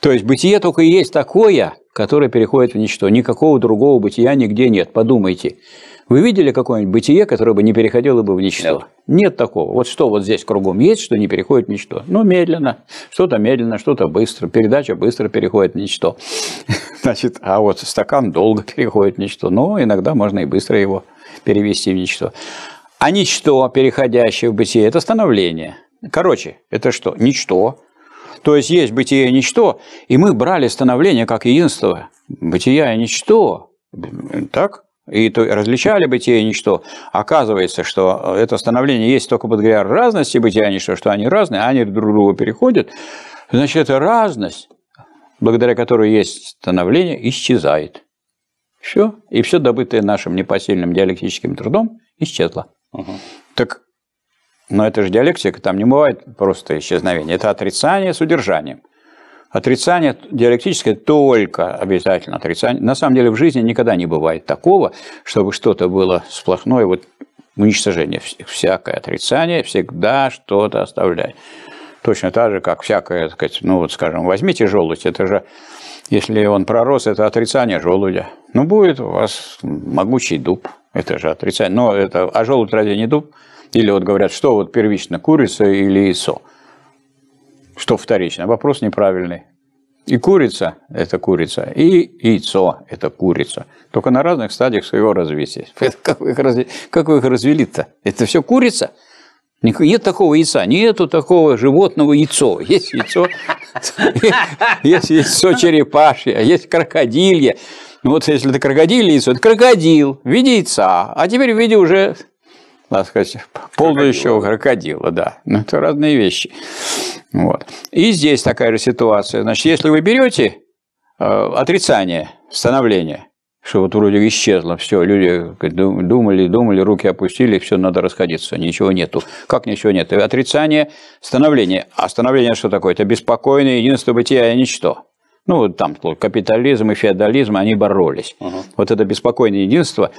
То есть бытие только и есть такое, которое переходит в ничто. Никакого другого бытия нигде нет. Подумайте. Вы видели какое-нибудь бытие, которое бы не переходило бы в ничто? Нет. Нет такого. Вот что вот здесь кругом есть, что не переходит в ничто? Ну, медленно. Что-то медленно, что-то быстро. Передача быстро переходит в ничто. Значит, а вот стакан долго переходит в ничто. Но иногда можно и быстро его перевести в ничто. А ничто, переходящее в бытие, это становление. Короче, это что? Ничто. То есть, есть бытие и ничто, и мы брали становление как единство. Бытие и ничто. Так? И различали бытие и ничто. Оказывается, что это становление есть только благодаря разности бытия и ничто, что они разные, а они друг к другу переходят. Значит, эта разность, благодаря которой есть становление, исчезает. Все. И все добытое нашим непосильным диалектическим трудом исчезло. Угу. Так, но это же диалектика, там не бывает просто исчезновение. Это отрицание с удержанием. Отрицание диалектическое только обязательно отрицание. На самом деле в жизни никогда не бывает такого, чтобы что-то было сплошное вот, уничтожение. Всякое отрицание всегда что-то оставляет. Точно так же, как всякое, так сказать, ну вот скажем, возьмите желудь, это же, если он пророс, это отрицание желудя. Ну будет у вас могучий дуб. Это же отрицание. Но это, а желудь разве не дуб? Или вот говорят, что вот первично, курица или яйцо? Что вторично? Вопрос неправильный. И курица – это курица, и яйцо – это курица. Только на разных стадиях своего развития. Как вы их, разве... как вы их развели-то? Это все курица? Нет такого яйца, нету такого животного яйцо. Есть яйцо, есть яйцо черепашье, есть крокодилье. Вот если это крокодилье яйцо, это крокодил в виде яйца, а теперь в виде уже... так сказать, ползающего крокодила, да. Но это разные вещи. Вот. И здесь такая же ситуация. Значит, если вы берете э, отрицание, становление, что вот вроде исчезло, все, люди думали, думали, руки опустили, все, надо расходиться, ничего нету. Как ничего нет? Отрицание, становление. А становление что такое? Это беспокойное единство бытия и ничто. Ну, там капитализм и феодализм, они боролись. Uh-huh. Вот это беспокойное единство...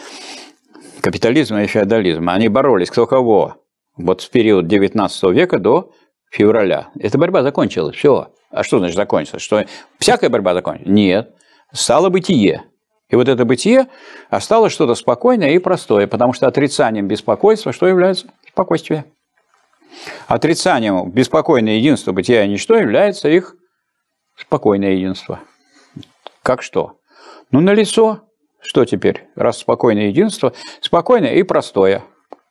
капитализма и феодализма. Они боролись кто кого. Вот в период девятнадцатого века до февраля. Эта борьба закончилась. Все. А что значит закончилась? Что всякая борьба закончилась? Нет. Стало бытие. И вот это бытие осталось что-то спокойное и простое. Потому что отрицанием беспокойства что является? Спокойствие. Отрицанием беспокойное единство бытия и ничто является их спокойное единство. Как что? Ну, налицо. Что теперь? Раз спокойное единство, спокойное и простое.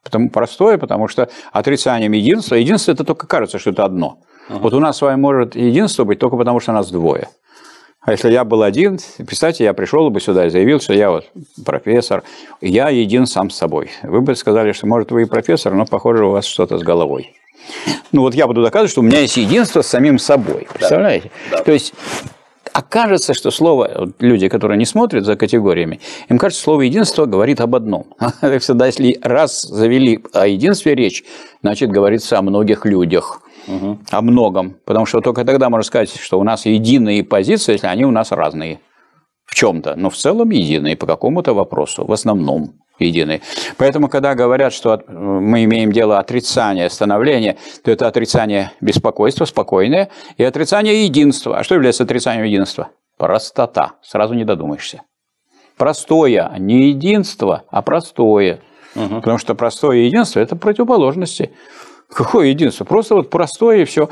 Потому, простое, потому что отрицанием единства... Единство – это только кажется, что это одно. Uh-huh. Вот у нас с вами может единство быть только потому, что нас двое. А если я был один, представьте, я пришел бы сюда и заявил, что я вот профессор, я един сам с собой. Вы бы сказали, что, может, вы и профессор, но, похоже, у вас что-то с головой. Ну, вот я буду доказывать, что у меня есть единство с самим собой. Представляете? Да. То есть... Окажется, что слово, люди, которые не смотрят за категориями, им кажется, слово «единство» говорит об одном. Так всегда, если раз завели о единстве речь, значит, говорится о многих людях, угу. о многом. Потому что только тогда можно сказать, что у нас единые позиции, если они у нас разные в чем-то, но в целом единые по какому-то вопросу, в основном. Единые. Поэтому, когда говорят, что от, мы имеем дело отрицания, становления, то это отрицание беспокойства, спокойное, и отрицание единства. А что является отрицанием единства? Простота. Сразу не додумаешься. Простое. Не единство, а простое. Угу. Потому что простое и единство – это противоположности. Какое единство? Просто вот простое и все.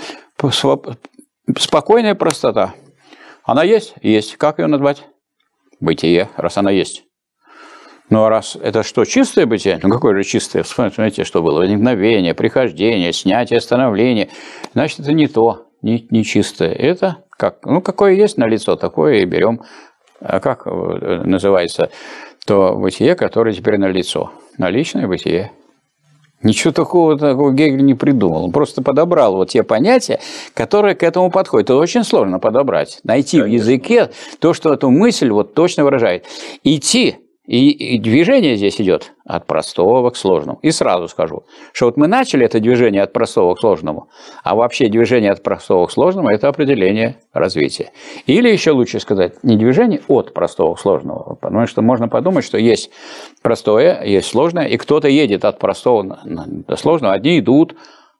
Спокойная простота. Она есть? Есть. Как ее назвать? Бытие, раз она есть. Ну, а раз это что, чистое бытие? Ну, какое же чистое? Смотрите, что было. Возникновение, прихождение, снятие, становление. Значит, это не то, не, не чистое. Это как? Ну, какое есть на лицо, такое и берем. А как называется то бытие, которое теперь на лицо? Наличное бытие. Ничего такого, такого Гегель не придумал. Он просто подобрал вот те понятия, которые к этому подходят. Это очень сложно подобрать. Найти в языке то, что эту мысль вот точно выражает. Идти. И движение здесь идет от простого к сложному. И сразу скажу, что вот мы начали это движение от простого к сложному, а вообще движение от простого к сложному – это определение развития. Или еще лучше сказать, не движение от простого к сложному, потому что можно подумать, что есть простое, есть сложное, и кто-то едет от простого до сложного, одни идут,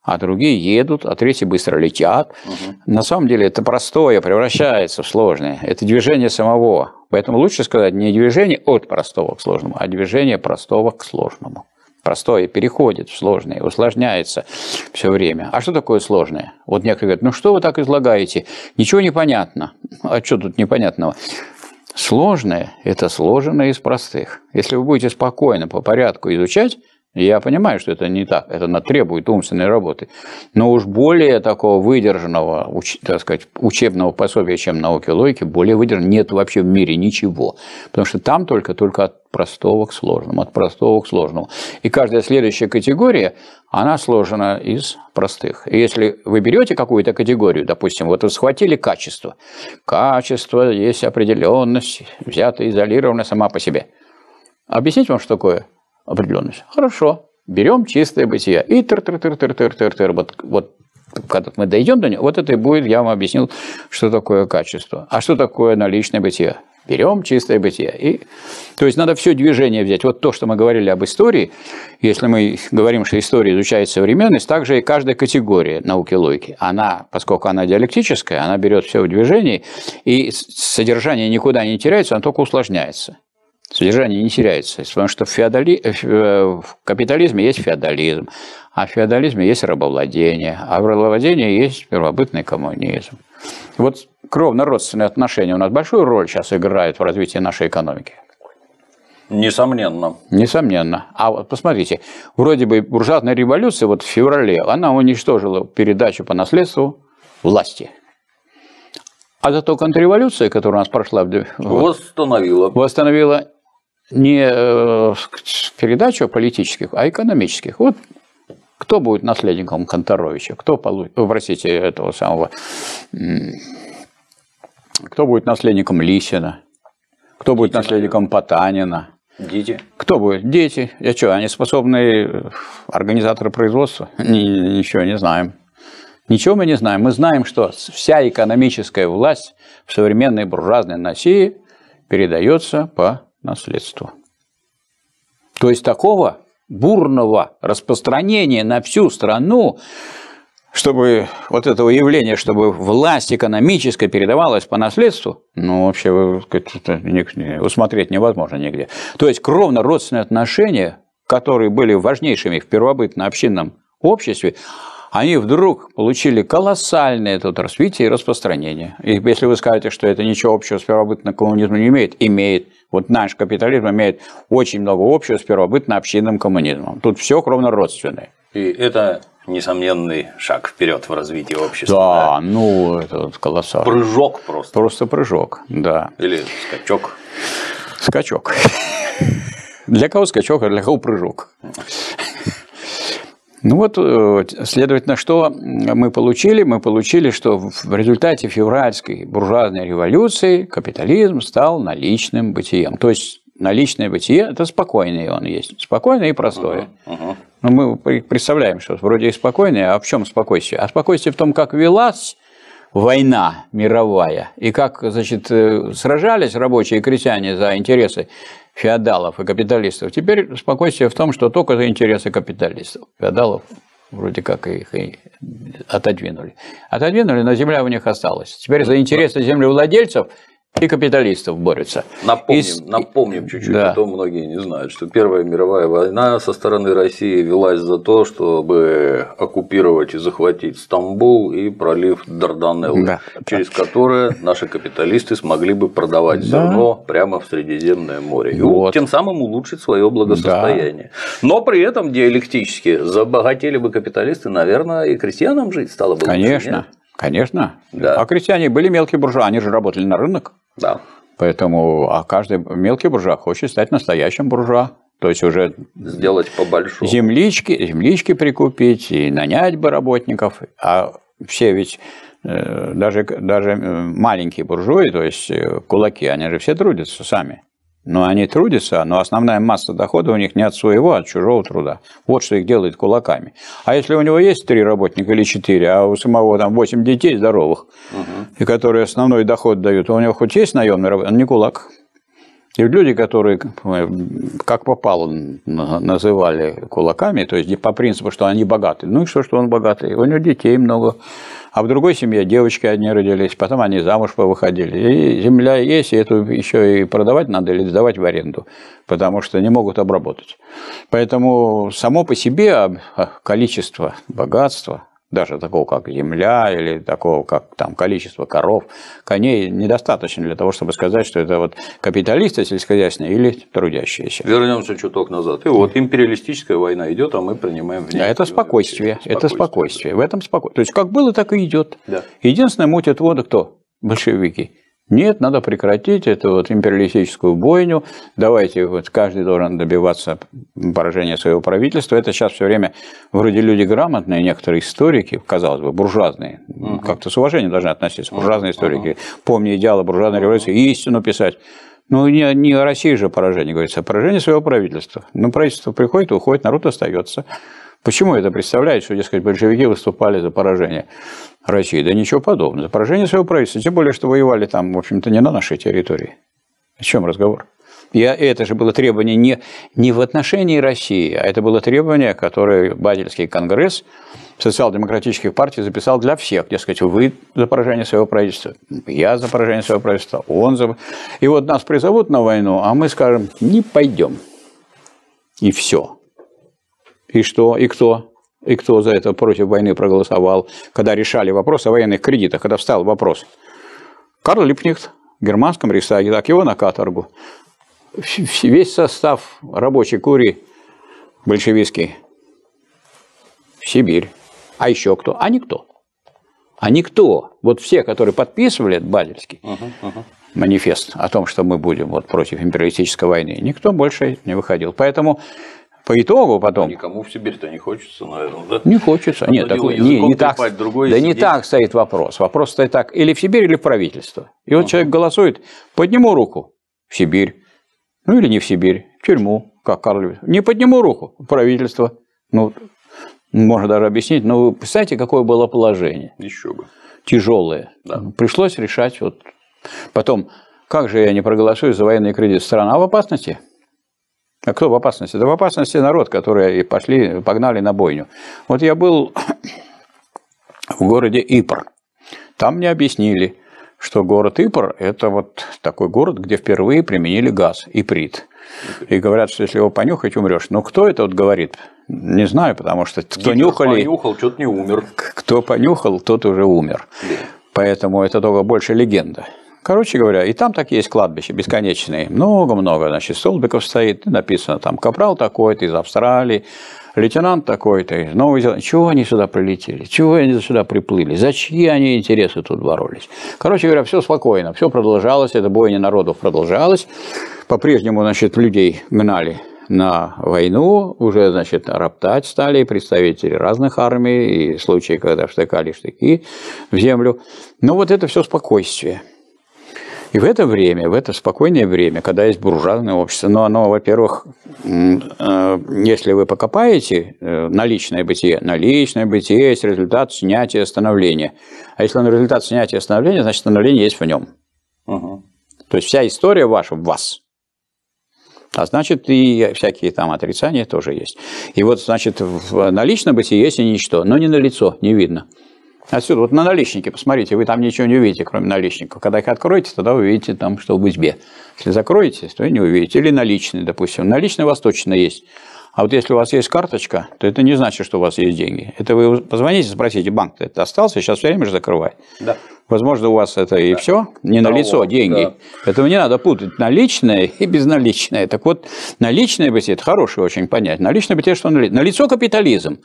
а другие едут, а третьи быстро летят. Угу. На самом деле это простое превращается в сложное. Это движение самого. Поэтому лучше сказать не движение от простого к сложному, а движение простого к сложному. Простое переходит в сложное, усложняется все время. А что такое сложное? Вот некоторые говорят, ну что вы так излагаете? Ничего не понятно. А что тут непонятного? Сложное – это сложенное из простых. Если вы будете спокойно по порядку изучать, я понимаю, что это не так, это требует умственной работы. Но уж более такого выдержанного, так сказать, учебного пособия, чем науки и логики, более выдержанного нет вообще в мире ничего. Потому что там только, только от простого к сложному, от простого к сложному. И каждая следующая категория, она сложена из простых. И если вы берете какую-то категорию, допустим, вот вы схватили качество. Качество, есть определенность, взятая, изолирована сама по себе. Объяснить вам, что такое? Определенность. Хорошо. Берем чистое бытие. И тыр-тыр-тыр-тыр-тыр-тыр-тыр. Вот, вот когда мы дойдем до него, вот это и будет, я вам объяснил, что такое качество. А что такое наличное бытие? Берем чистое бытие. И... То есть надо все движение взять. Вот то, что мы говорили об истории, если мы говорим, что история изучает современность, также и каждая категория науки и логики. Она, поскольку она диалектическая, она берет все в движении, и содержание никуда не теряется, оно только усложняется. Содержание не теряется, потому что в, феодали... в капитализме есть феодализм, а в феодализме есть рабовладение, а в рабовладении есть первобытный коммунизм. Вот кровно-родственные отношения у нас большую роль сейчас играют в развитии нашей экономики. Несомненно. Несомненно. А вот посмотрите, вроде бы буржуазная революция вот в феврале, она уничтожила передачу по наследству власти. А зато контрреволюция, которая у нас прошла... Восстановила. Восстановила не передачу политических, а экономических. Вот кто будет наследником Конторовича? Кто получит, простите, этого самого... Кто будет наследником Лисина? Кто будет Дети, наследником Потанина? Дети. Кто будет? Дети. Я что, они способные организаторы производства? Ничего не знаем. Ничего мы не знаем. Мы знаем, что вся экономическая власть в современной буржуазной России передается по наследству. То есть такого бурного распространения на всю страну, чтобы вот этого явления, чтобы власть экономическая передавалась по наследству, ну, вообще, усмотреть невозможно нигде. То есть кровно-родственные отношения, которые были важнейшими в первобытно-общинном обществе, они вдруг получили колоссальное тут развитие и распространение. И если вы скажете, что это ничего общего с первобытным коммунизмом не имеет, имеет. Вот наш капитализм имеет очень много общего с первобытно-общинным коммунизмом. Тут все кровно родственное. И это несомненный шаг вперед в развитии общества. Да, да? Ну это вот колоссально. Прыжок просто. Просто прыжок, да. Или скачок. Скачок. Для кого скачок, а для кого прыжок? Ну вот, следовательно, что мы получили? Мы получили, что в результате февральской буржуазной революции капитализм стал наличным бытием. То есть наличное бытие – это спокойное он есть. Спокойное и простое. Uh-huh, uh-huh. Но мы представляем, что вроде и спокойное, а в чем спокойствие? А спокойствие в том, как велась война мировая, и как, значит, сражались рабочие и крестьяне за интересы феодалов и капиталистов. Теперь спокойствие в том, что только за интересы капиталистов. Феодалов вроде как их и отодвинули. Отодвинули, но земля у них осталась. Теперь за интересы землевладельцев и капиталистов борются. Напомним, и... напомним чуть-чуть, да. А то многие не знают, что Первая мировая война со стороны России велась за то, чтобы оккупировать и захватить Стамбул и пролив Дарданеллы, да, через да. которые наши капиталисты смогли бы продавать да. зерно прямо в Средиземное море. Вот. И тем самым улучшить свое благосостояние. Да. Но при этом диалектически забогатели бы капиталисты, наверное, и крестьянам жить стало бы. Конечно, лучше, конечно. Да. А крестьяне были мелкие буржуа, они же работали на рынок. Да. Поэтому, а каждый мелкий буржуа хочет стать настоящим буржуа. То есть уже сделать побольше. Землички, землички прикупить и нанять бы работников. А все ведь, даже, даже маленькие буржуи, то есть кулаки, они же все трудятся сами. Но они трудятся, но основная масса дохода у них не от своего, а от чужого труда. Вот что их делает кулаками. А если у него есть три работника или четыре, а у самого там восемь детей здоровых, угу. и которые основной доход дают, у него хоть есть наемный работник, он не кулак. И люди, которые как попало называли кулаками, то есть по принципу, что они богаты. Ну и что, что он богатый? У него детей много. А в другой семье девочки одни родились, потом они замуж повыходили. И земля есть, и эту еще и продавать надо или сдавать в аренду, потому что не могут обработать. Поэтому само по себе количество богатства, даже такого, как земля, или такого, как там, количество коров, коней, недостаточно для того, чтобы сказать, что это вот капиталисты сельскохозяйственные или трудящиеся. Вернемся чуток назад. И вот империалистическая война идет, а мы принимаем в ней. Да, это спокойствие. спокойствие. Это спокойствие. В этом спокойствие. То есть, как было, так и идет. Да. Единственное, мутят воду кто? Большевики. Нет, надо прекратить эту вот империалистическую бойню. Давайте, вот каждый должен добиваться поражения своего правительства. Это сейчас все время вроде люди грамотные, некоторые историки, казалось бы, буржуазные, uh-huh. как-то с уважением должны относиться, буржуазные uh-huh. историки, uh-huh. помни идеалы буржуазной uh-huh. революции, истину писать. Ну, не, не о России же поражение говорится, а поражение своего правительства. Ну, правительство приходит, уходит, народ остается. Почему это представляет, что, дескать, большевики выступали за поражение России? Да ничего подобного. За поражение своего правительства. Тем более, что воевали там, в общем-то, не на нашей территории. О чем разговор? И это же было требование не, не в отношении России, а это было требование, которое Базельский конгресс социал-демократических партий записал для всех. Дескать, вы за поражение своего правительства, я за поражение своего правительства, он за... И вот нас призовут на войну, а мы скажем, не пойдем. И все. И что, и кто, и кто за это против войны проголосовал, когда решали вопрос о военных кредитах, когда встал вопрос. Карл Либкнехт в германском рейхстаге, так его на каторгу. Весь состав рабочей курии большевистский в Сибирь. А еще кто? А никто. А никто. Вот все, которые подписывали этот Базельский uh-huh, uh-huh. манифест о том, что мы будем вот против империалистической войны, никто больше не выходил. Поэтому... По итогу потом... Но никому в Сибирь-то не хочется, наверное, да? Не хочется. Нет, так, не, не так, трепать, да сидеть. Не так стоит вопрос. Вопрос стоит так, или в Сибирь, или в правительство. И вот uh-huh. человек голосует, подниму руку в Сибирь, ну или не в Сибирь, в тюрьму, как Карл Львович. Не подниму руку в правительство. Ну, можно даже объяснить, но вы представляете, какое было положение? Еще бы. Тяжелое. Да. Пришлось решать. Вот. Потом, как же я не проголосую за военный кредит? Страна в опасности? А кто в опасности? Да в опасности народ, которые пошли, погнали на бойню. Вот я был в городе Ипр. Там мне объяснили, что город Ипр – это вот такой город, где впервые применили газ, иприт. И говорят, что если его понюхать, умрешь. Но кто это вот говорит? Не знаю, потому что кто Гитлер нюхали, понюхал, что-то не умер. Кто понюхал, тот уже умер. Да. Поэтому это только больше легенда. Короче говоря, и там такие есть кладбища бесконечные. Много-много, значит, столбиков стоит, написано там капрал такой-то из Австралии, лейтенант такой-то из Новой Зеландии. Чего они сюда прилетели? Чего они сюда приплыли? За чьи они интересы тут боролись? Короче говоря, все спокойно, все продолжалось, это бойня народов продолжалась. По-прежнему, значит, людей гнали на войну, уже, значит, роптать стали представители разных армий, и случаи, когда штыкали штыки в землю. Но вот это все спокойствие. И в это время, в это спокойное время, когда есть буржуазное общество, но оно, во-первых, если вы покопаете наличное бытие, наличное бытие есть результат снятия становления. А если он результат снятия становления, значит, становление есть в нем. Угу. То есть вся история ваша в вас. А значит, и всякие там отрицания тоже есть. И вот, значит, в наличном бытии есть и ничто, но не на лицо, не видно. Отсюда вот на наличники, посмотрите, вы там ничего не увидите, кроме наличников. Когда их откроете, тогда вы увидите там, что в избе. Если закроете, то не увидите. Или наличные, допустим. Наличные у вас точно есть. А вот если у вас есть карточка, то это не значит, что у вас есть деньги. Это вы позвоните, спросите, банк-то это остался, сейчас все время же закрывает. Да. Возможно, у вас это и да. все, не да, на лицо вот, деньги. Да. Этого не надо путать. Наличное и безналичное. Так вот, наличное бытие, это хорошее очень понятие. Наличное бытие, что наличное. Налицо капитализм.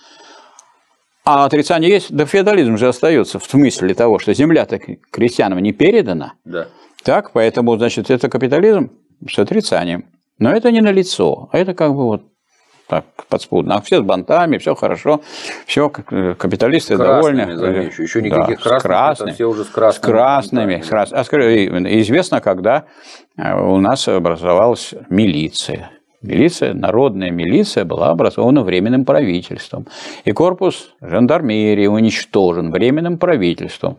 А отрицание есть, да феодализм же остается в смысле того, что земля-то крестьянам не передана. Да. Так, поэтому, значит, это капитализм с отрицанием. Но это не налицо, а это как бы вот так, подспудно. А все с бантами, все хорошо, все капиталисты с красными, довольны. Замечу. Еще никаких да, красных, с красными, все уже с красными. С красными, с крас... а, известно, когда у нас образовалась милиция. Милиция, народная милиция была образована временным правительством. И корпус жандармерии уничтожен временным правительством.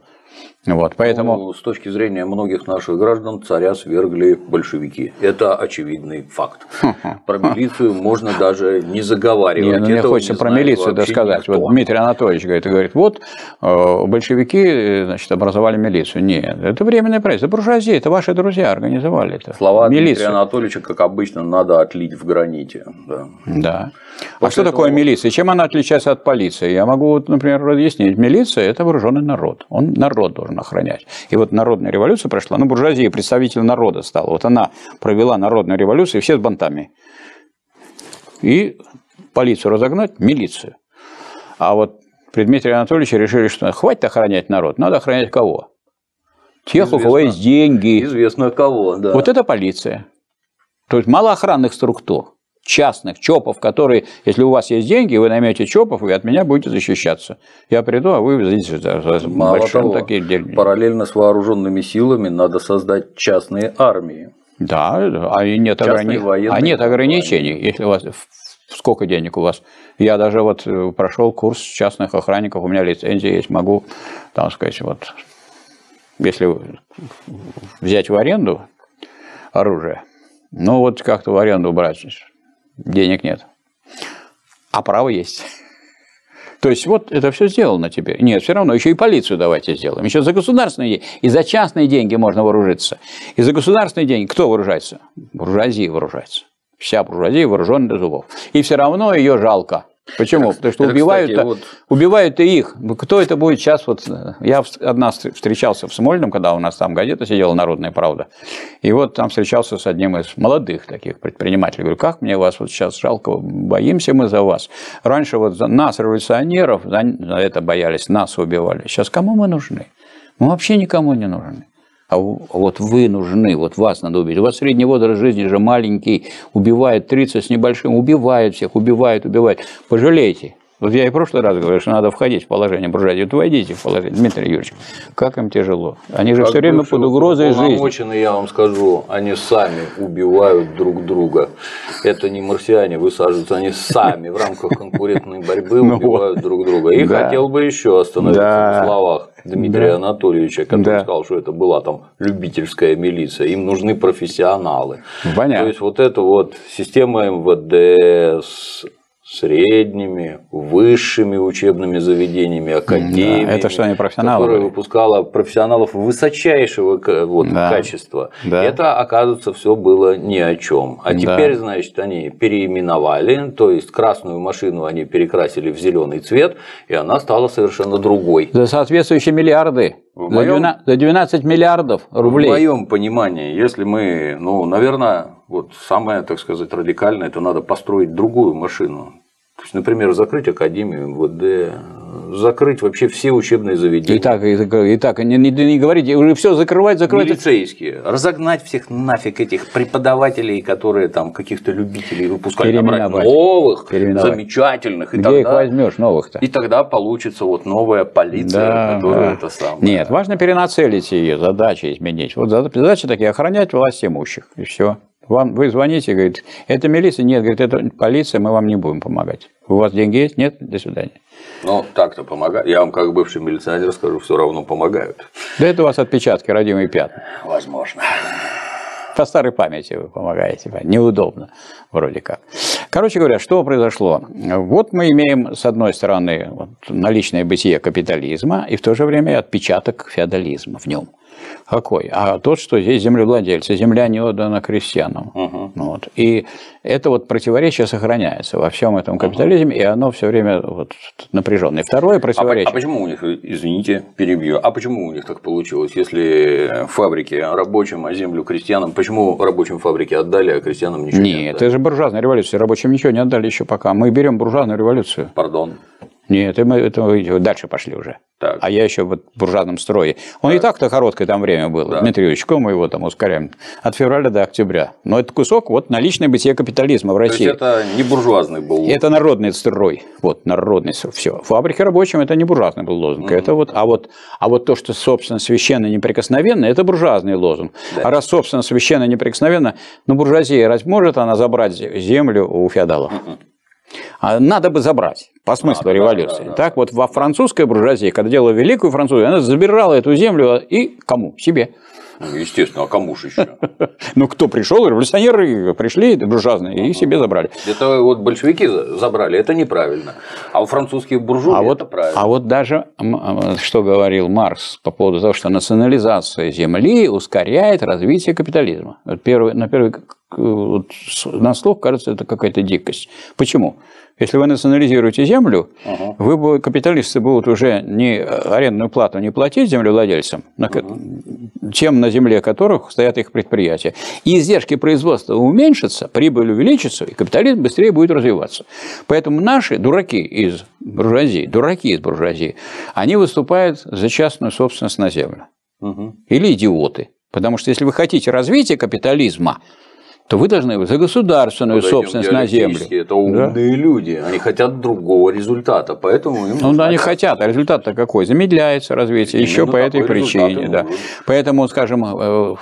Вот, поэтому... ну, с точки зрения многих наших граждан царя свергли большевики. Это очевидный факт. Про милицию можно даже не заговаривать. Не, ну, мне хочется не про милицию досказать. Вот Дмитрий Анатольевич говорит, говорит, вот большевики, значит, образовали милицию. Нет, это временное правительство. Буржуазия, это ваши друзья организовали это. Слова милицию. Дмитрия Анатольевича, как обычно, надо отлить в граните. Да. Да. А что этого... такое милиция? Чем она отличается от полиции? Я могу, например, разъяснить. Милиция – это вооруженный народ. Он народ должен охранять. И вот народная революция прошла, ну, буржуазия представитель народа стала. Вот она провела народную революцию, все с бантами. И полицию разогнать, милицию. А вот при Дмитрии Анатольевиче решили, что хватит охранять народ, надо охранять кого? Тех, известно, у кого есть деньги. Известно кого, да. Вот это полиция. То есть мало охранных структур, частных чопов, которые, если у вас есть деньги, вы наймете чопов, и от меня будете защищаться. Я приду, а вы видите, большим такие дельные. Параллельно с вооруженными силами надо создать частные армии. Да, а нет, ограни... а нет ограничений. Армии. Если у вас сколько денег у вас? Я даже вот прошел курс частных охранников, у меня лицензия есть, могу, там сказать, вот, если взять в аренду оружие, ну вот как-то в аренду брать. Денег нет. А право есть. То есть, вот это все сделано теперь. Нет, все равно еще и полицию давайте сделаем. Еще за государственные деньги. И за частные деньги можно вооружиться. И за государственные деньги кто вооружается? Буржуазия вооружается. Вся буржуазия вооружена до зубов. И все равно ее жалко. Почему? Потому что убивают-то вот... убивают их. Кто это будет сейчас? Вот я одна встречался в Смольном, когда у нас там газета сидела «Народная правда». И вот там встречался с одним из молодых таких предпринимателей. Говорю, как мне вас вот сейчас жалко, боимся мы за вас. Раньше вот за нас, революционеров, за это боялись, нас убивали. Сейчас кому мы нужны? Мы вообще никому не нужны. А вот вы нужны, вот вас надо убить. У вас средний возраст жизни же маленький, убивает тридцать с небольшим, убивает всех, убивает, убивает. Пожалейте. Вот я и в прошлый раз говорил, что надо входить в положение буржуазии. Вот войдите в положение, Дмитрий Юрьевич. Как им тяжело. Они же как все время под угрозой жизни. Я вам скажу, они сами убивают друг друга. Это не марсиане высаживаются, они сами в рамках конкурентной борьбы убивают друг друга. И хотел бы еще остановиться в словах Дмитрия Анатольевича, который сказал, что это была там любительская милиция. Им нужны профессионалы. Понятно. То есть вот эта вот система МВД с средними, высшими учебными заведениями, академиями, да, это что, они профессионалы, которая выпускала профессионалов высочайшего вот, да, качества. Да. Это, оказывается, все было ни о чем. А да. теперь, значит, они переименовали, то есть красную машину они перекрасили в зеленый цвет, и она стала совершенно другой. За соответствующие миллиарды. В моем, за двенадцать миллиардов рублей. В моем понимании, если мы, ну, наверное, вот самое, так сказать, радикальное, это надо построить другую машину. То есть, например, закрыть Академию МВД, закрыть вообще все учебные заведения. И так, и, и так, не, не, не говорите, уже все закрывать, закрывать. Милицейские. Разогнать всех нафиг этих преподавателей, которые там каких-то любителей выпускают, набрать новых, замечательных. И Где тогда, их возьмешь новых-то? И тогда получится вот новая полиция, да, которая да. это самое. Нет, важно перенацелить ее, задачи изменить. Вот задачи такие, охранять власть имущих, и все. Вам, вы звоните, говорит, это милиция? Нет, говорит, это полиция, мы вам не будем помогать. У вас деньги есть? Нет? До свидания. Ну, так-то помогают. Я вам, как бывший милиционер, скажу, все равно помогают. Да это у вас отпечатки, родимые пятна. Возможно. По старой памяти вы помогаете. Неудобно вроде как. Короче говоря, что произошло? Вот мы имеем, с одной стороны, вот, наличное бытие капитализма, и в то же время отпечаток феодализма в нем. Какой? А тот, что здесь землевладельцы, земля не отдана крестьянам. Uh-huh. Вот. И это вот противоречие сохраняется во всем этом капитализме, uh-huh. и оно все время вот напряженное. Второе противоречие. А, а почему у них, извините, перебью, а почему у них так получилось, если фабрики рабочим, а землю крестьянам, почему рабочим фабрики отдали, а крестьянам ничего не отдали? Нет, это же буржуазная революция, рабочим ничего не отдали еще пока. Мы берем буржуазную революцию. Пардон. Нет, мы это, это, дальше пошли уже. Так. А я еще в буржуазном строе. Он так. и так-то короткое там время было. Да. Дмитрий Юрьевич, мы его там ускоряем от февраля до октября. Но этот кусок вот наличное бытие капитализма в России. То есть это не буржуазный был. Это народный строй. Вот, народный все. Фабрики рабочим это не буржуазный был лозунг. Mm-hmm. это вот, а, вот, а вот то, что собственно священно неприкосновенно, это буржуазный лозунг. Да. А раз собственно священно неприкосновенно, ну буржуазия раз может она забрать землю у феодалов? Mm-hmm. Надо бы забрать, по смыслу надо, революции. Да, да, да. Так вот, во французской буржуазии, когда делала Великую Французию, она забирала эту землю и кому? Себе. Ну, естественно, а кому же еще? Ну, кто пришел? Революционеры пришли, буржуазные, и себе забрали. Это вот большевики забрали, это неправильно. А у французских буржуа это правильно. А вот даже, что говорил Маркс по поводу того, что национализация земли ускоряет развитие капитализма. На первый на слух кажется, это какая-то дикость. Почему? Если вы национализируете землю, uh-huh. вы, капиталисты будут уже не арендную плату не платить землевладельцам, uh-huh. чем на земле которых стоят их предприятия. И издержки производства уменьшатся, прибыль увеличится, и капитализм быстрее будет развиваться. Поэтому наши дураки из буржуазии, дураки из буржуазии, они выступают за частную собственность на землю. Uh-huh. Или идиоты. Потому что если вы хотите развития капитализма, то вы должны за государственную вот собственность на землю. Это умные да? люди, они хотят другого результата, поэтому им ну, да, они хотят, а результат-то какой? Замедляется развитие, еще по этой причине. Да. Поэтому, скажем,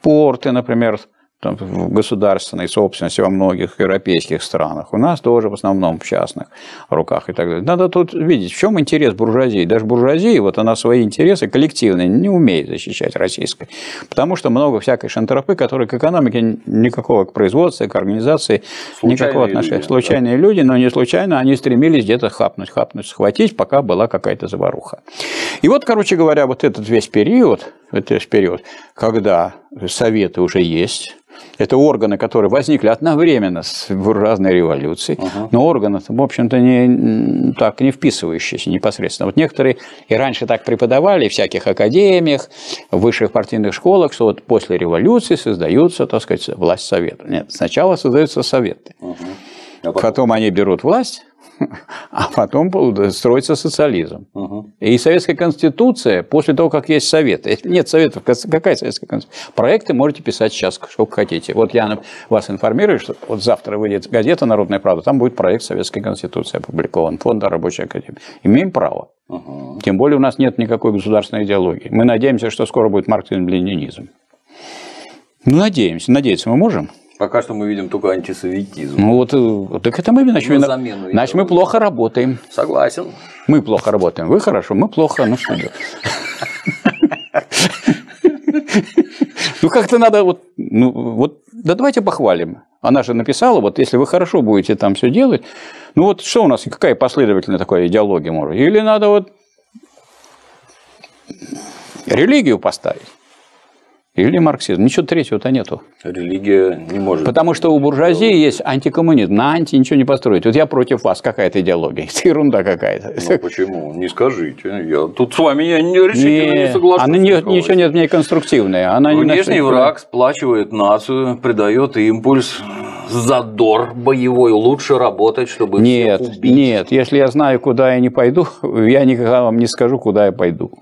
порты, например, там, в государственной собственности во многих европейских странах, у нас тоже в основном в частных руках и так далее. Надо тут видеть, в чем интерес буржуазии. Даже буржуазия, вот она свои интересы коллективные не умеет защищать российской, потому что много всякой шантропы, которая к экономике никакого, к производству, к организации случайные никакого отношения. Люди, случайные да. люди, но не случайно они стремились где-то хапнуть, хапнуть, схватить, пока была какая-то заваруха. И вот, короче говоря, вот этот весь период, этот весь период, когда советы уже есть, это органы, которые возникли одновременно с буржуазной революцией, uh-huh. но органы, в общем-то, не, так, не вписывающиеся непосредственно. Вот некоторые и раньше так преподавали в всяких академиях, в высших партийных школах, что вот после революции создаются, так сказать, власть совета. Нет, сначала создаются советы, uh-huh. а потом... потом они берут власть, а потом строится социализм. Угу. И советская конституция, после того, как есть советы. Если нет советов, какая советская конституция? Проекты можете писать сейчас, сколько хотите. Вот я вас информирую, что вот завтра выйдет газета «Народная правда», там будет проект советской конституции опубликован, Фонда рабочей академии. Имеем право. Угу. Тем более у нас нет никакой государственной идеологии. Мы надеемся, что скоро будет марксизм-ленинизм. Ну, надеемся. Надеяться мы можем. Пока что мы видим только антисоветизм. Ну вот, так это мы, значит, мы, замену, значит, мы плохо работаем. Согласен. Мы плохо работаем. Вы хорошо, мы плохо. Ну что делать? Ну, как-то надо вот, ну, вот, да давайте похвалим. Она же написала, вот если вы хорошо будете там все делать, ну вот что у нас, какая последовательная такая идеология может? Или надо вот религию поставить, или марксизм. Ничего третьего-то нету. Религия не может. Потому что у буржуазии есть антикоммунизм. На анти ничего не построить. Вот я против вас. Какая-то идеология. Это ерунда какая-то. Ну, почему? Не скажите. Я тут с вами я не решительно не, не соглашусь. Она не, ничего нет в ней конструктивное. Она внешний не враг сплачивает нацию, придает импульс, задор боевой. Лучше работать, чтобы нет, всех убить. Нет. Если я знаю, куда я не пойду, я никогда вам не скажу, куда я пойду.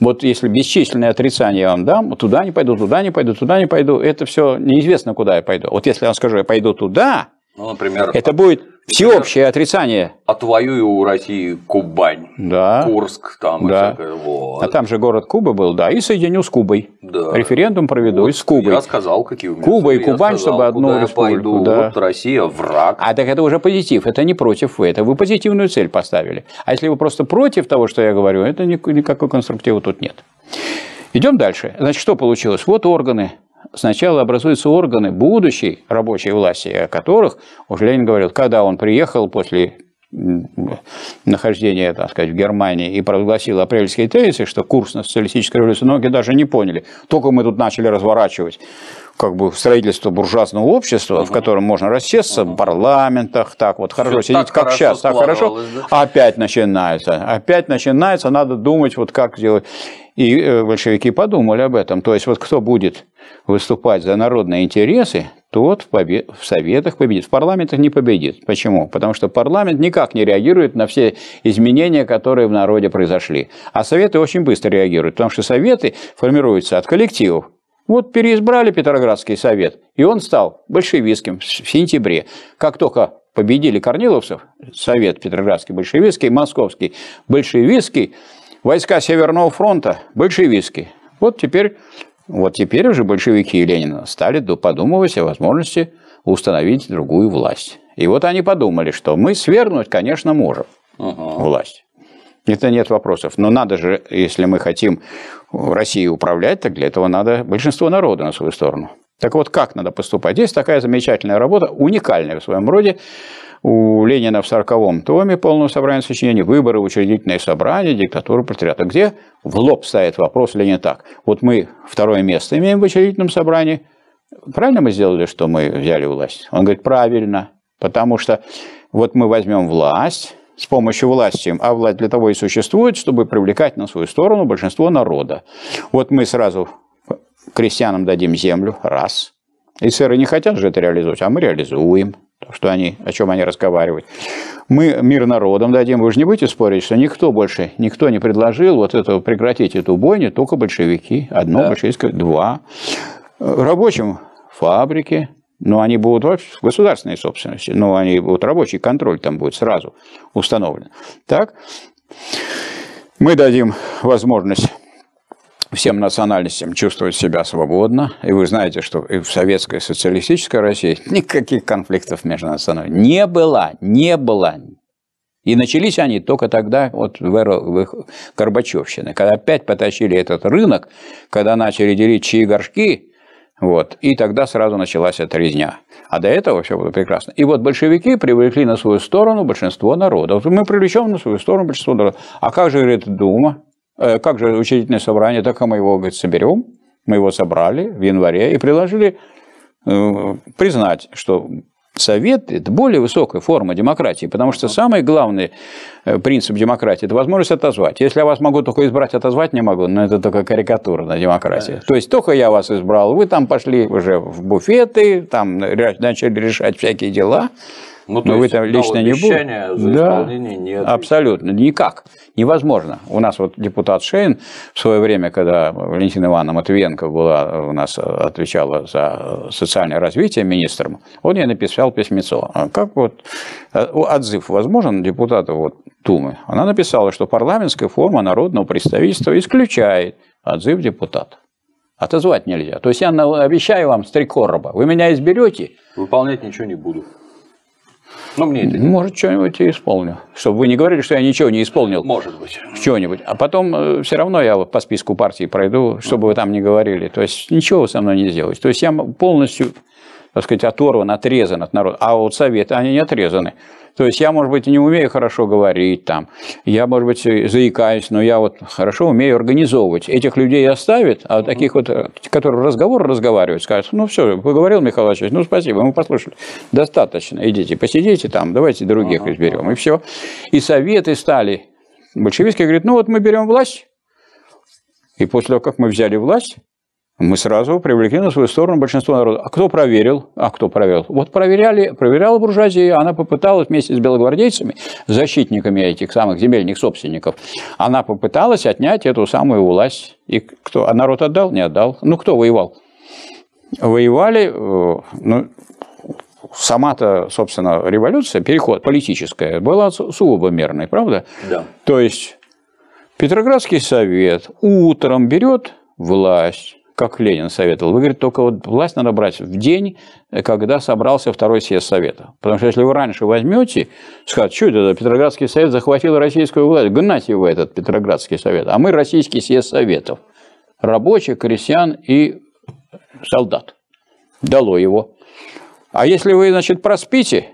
Вот если бесчисленное отрицание я вам дам, туда не пойду, туда не пойду, туда не пойду, это все неизвестно, куда я пойду. Вот если я вам скажу, я пойду туда, ну, например, это будет всеобщее например, отрицание. Отвоюю у России Кубань, да. Курск там да. и всякое. Вот. А там же город Куба был, да, и соединю с Кубой. Да. Референдум проведу вот и с Кубой. Я сказал, какие у меня Куба и Кубань, сказал, чтобы одну республику. Пойду, да. Вот Россия враг. А так это уже позитив, это не против вы, это вы позитивную цель поставили. А если вы просто против того, что я говорю, это никакой конструктива тут нет. Идем дальше. Значит, что получилось? Вот органы. Сначала образуются органы будущей рабочей власти, о которых уж Ленин говорил, когда он приехал после нахождения, так сказать, в Германии и провозгласил апрельские тезисы, что курс на социалистическую революцию многие даже не поняли. Только мы тут начали разворачивать как бы строительство буржуазного общества, угу. в котором можно рассесться угу. в парламентах, так вот хорошо все сидеть, как сейчас, так хорошо, да? Опять начинается, опять начинается, надо думать, вот как сделать. И большевики подумали об этом. То есть, вот кто будет выступать за народные интересы, тот в, побед... в советах победит. В парламентах не победит. Почему? Потому что парламент никак не реагирует на все изменения, которые в народе произошли. А советы очень быстро реагируют, потому что советы формируются от коллективов. Вот переизбрали Петроградский совет, и он стал большевистским в сентябре. Как только победили корниловцев, совет Петроградский большевистский, московский большевистский, войска Северного фронта большевистские. Вот теперь, вот теперь уже большевики и Ленина стали подумывать о возможности установить другую власть. И вот они подумали, что мы свергнуть, конечно, можем ага. власть. Это нет вопросов. Но надо же, если мы хотим Россией управлять, так для этого надо большинство народа на свою сторону. Так вот, как надо поступать? Здесь такая замечательная работа, уникальная в своем роде. У Ленина в сороковом томе полного собрания сочинений «Выборы, учредительное собрание, диктатура пролетариата». Где в лоб стоит вопрос Ленина так. Вот мы второе место имеем в учредительном собрании. Правильно мы сделали, что мы взяли власть? Он говорит, правильно. Потому что вот мы возьмем власть с помощью власти. А власть для того и существует, чтобы привлекать на свою сторону большинство народа. Вот мы сразу крестьянам дадим землю. Раз. И сэры не хотят же это реализовать, а мы реализуем. Что они, о чем они разговаривают. Мы мир народам дадим. Вы же не будете спорить, что никто больше, никто не предложил вот этого прекратить эту бойню, только большевики. Одно да. большевистское, два. Рабочим фабрики, но они будут вообще в государственной собственности, но они будут, рабочий контроль там будет сразу установлен. Так, мы дадим возможность всем национальностям чувствовать себя свободно. И вы знаете, что и в советской социалистической России никаких конфликтов между национальностями не было, не было. И начались они только тогда, вот в эру Горбачевщины, когда опять потащили этот рынок, когда начали делить чьи горшки, вот, и тогда сразу началась эта резня. А до этого все было прекрасно. И вот большевики привлекли на свою сторону большинство народа. Вот мы привлечем на свою сторону большинство народа. А как же, говорит, Дума? Как же учредительное собрание, так мы его, говорит, соберем. Мы его собрали в январе и предложили э, признать, что Совет – это более высокая форма демократии, потому что самый главный принцип демократии – это возможность отозвать. Если я вас могу только избрать, отозвать не могу, но это только карикатурная демократия. Конечно. То есть, только я вас избрал, вы там пошли уже в буфеты, там начали решать всякие дела. Ну, то но есть, вы там лично не будете. За исполнение да, нет. Абсолютно. Никак. Невозможно. У нас вот депутат Шейн в свое время, когда Валентина Ивановна Матвиенко была, у нас отвечала за социальное развитие министром, он ей написал письмецо. А как вот отзыв возможен депутата вот, Думы? Она написала, что парламентская форма народного представительства исключает отзыв депутата. Отозвать нельзя. То есть, я обещаю вам с три короба, вы меня изберете. Выполнять ничего не буду. Но мне это... Может, что-нибудь и исполню. Чтобы вы не говорили, что я ничего не исполнил. Может быть. Чего-нибудь. А потом все равно я по списку партии пройду, чтобы вы там не говорили. То есть ничего вы со мной не сделаете. То есть я полностью, так сказать, оторван, отрезан от народа. А вот советы, они не отрезаны. То есть я, может быть, не умею хорошо говорить там, я, может быть, заикаюсь, но я вот хорошо умею организовывать. Этих людей оставят, а таких вот, которые разговор разговаривают, скажут, ну все, поговорил Михаил Васильевич, ну спасибо, мы послушали, достаточно, идите, посидите там, давайте других изберем, и все. И советы стали, большевистские говорят, ну вот мы берем власть, и после того, как мы взяли власть, мы сразу привлекли на свою сторону большинство народа. А кто проверил? А кто провел? Вот проверяли, проверяла буржуазия, она попыталась вместе с белогвардейцами, защитниками этих самых земельных собственников, она попыталась отнять эту самую власть. И кто? А народ отдал? Не отдал. Ну, кто воевал? Воевали, ну, сама-то, собственно, революция, переход политическая, была сугубо мирной, правда? Да. То есть Петроградский совет утром берет власть, как Ленин советовал. Вы говорите, только вот власть надо брать в день, когда собрался второй съезд Совета. Потому что если вы раньше возьмете, скажете, что это, Петроградский совет захватил российскую власть, гнать его этот Петроградский совет. А мы российский съезд Советов. Рабочих, крестьян и солдат. Дало его. А если вы, значит, проспите,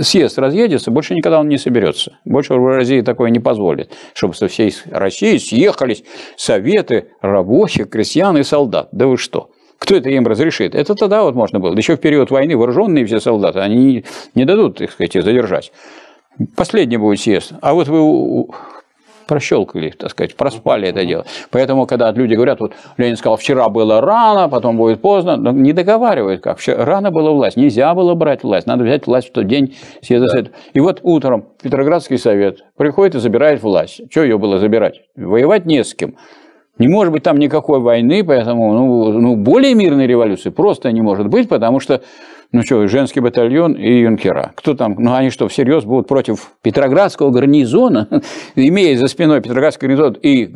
съезд разъедется, больше никогда он не соберется. Больше буржуазия такое не позволит, чтобы со всей России съехались советы рабочих, крестьян и солдат. Да вы что? Кто это им разрешит? Это тогда вот можно было. Еще в период войны вооруженные все солдаты, они не дадут, так сказать, задержать. Последний будет съезд. А вот вы прощелкали, так сказать, проспали это дело. Поэтому, когда люди говорят, вот Ленин сказал, вчера было рано, потом будет поздно, но не договаривают как. Вчера рано была власть, нельзя было брать власть, надо взять власть в тот день съезда да. Совета. И вот утром Петроградский совет приходит и забирает власть. Что ее было забирать? Воевать не с кем. Не может быть там никакой войны, поэтому ну, ну, более мирной революции просто не может быть, потому что, ну что, женский батальон и юнкера. Кто там? Ну они что, всерьез будут против Петроградского гарнизона, имея за спиной Петроградский гарнизон и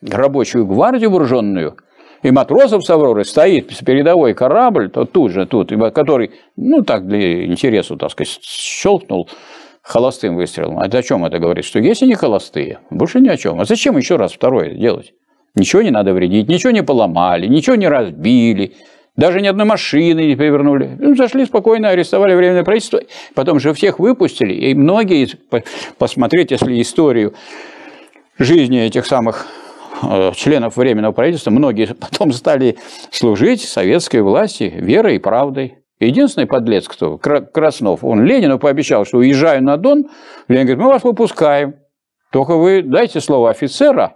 рабочую гвардию вооруженную, и матросов с Авроры, стоит передовой корабль, то тут же, тут, который, ну так, для интереса, так сказать, щелкнул холостым выстрелом. А о чем это говорит? Что если не холостые, больше ни о чем. А зачем еще раз второе делать? Ничего не надо вредить, ничего не поломали, ничего не разбили, даже ни одной машины не перевернули. Ну, зашли спокойно, арестовали Временное правительство, потом же всех выпустили. И многие, посмотреть, если историю жизни этих самых членов Временного правительства, многие потом стали служить советской власти верой и правдой. Единственный подлец, кто, Краснов, он Ленину пообещал, что уезжаю на Дон, Ленин говорит, мы вас выпускаем, только вы дайте слово офицера,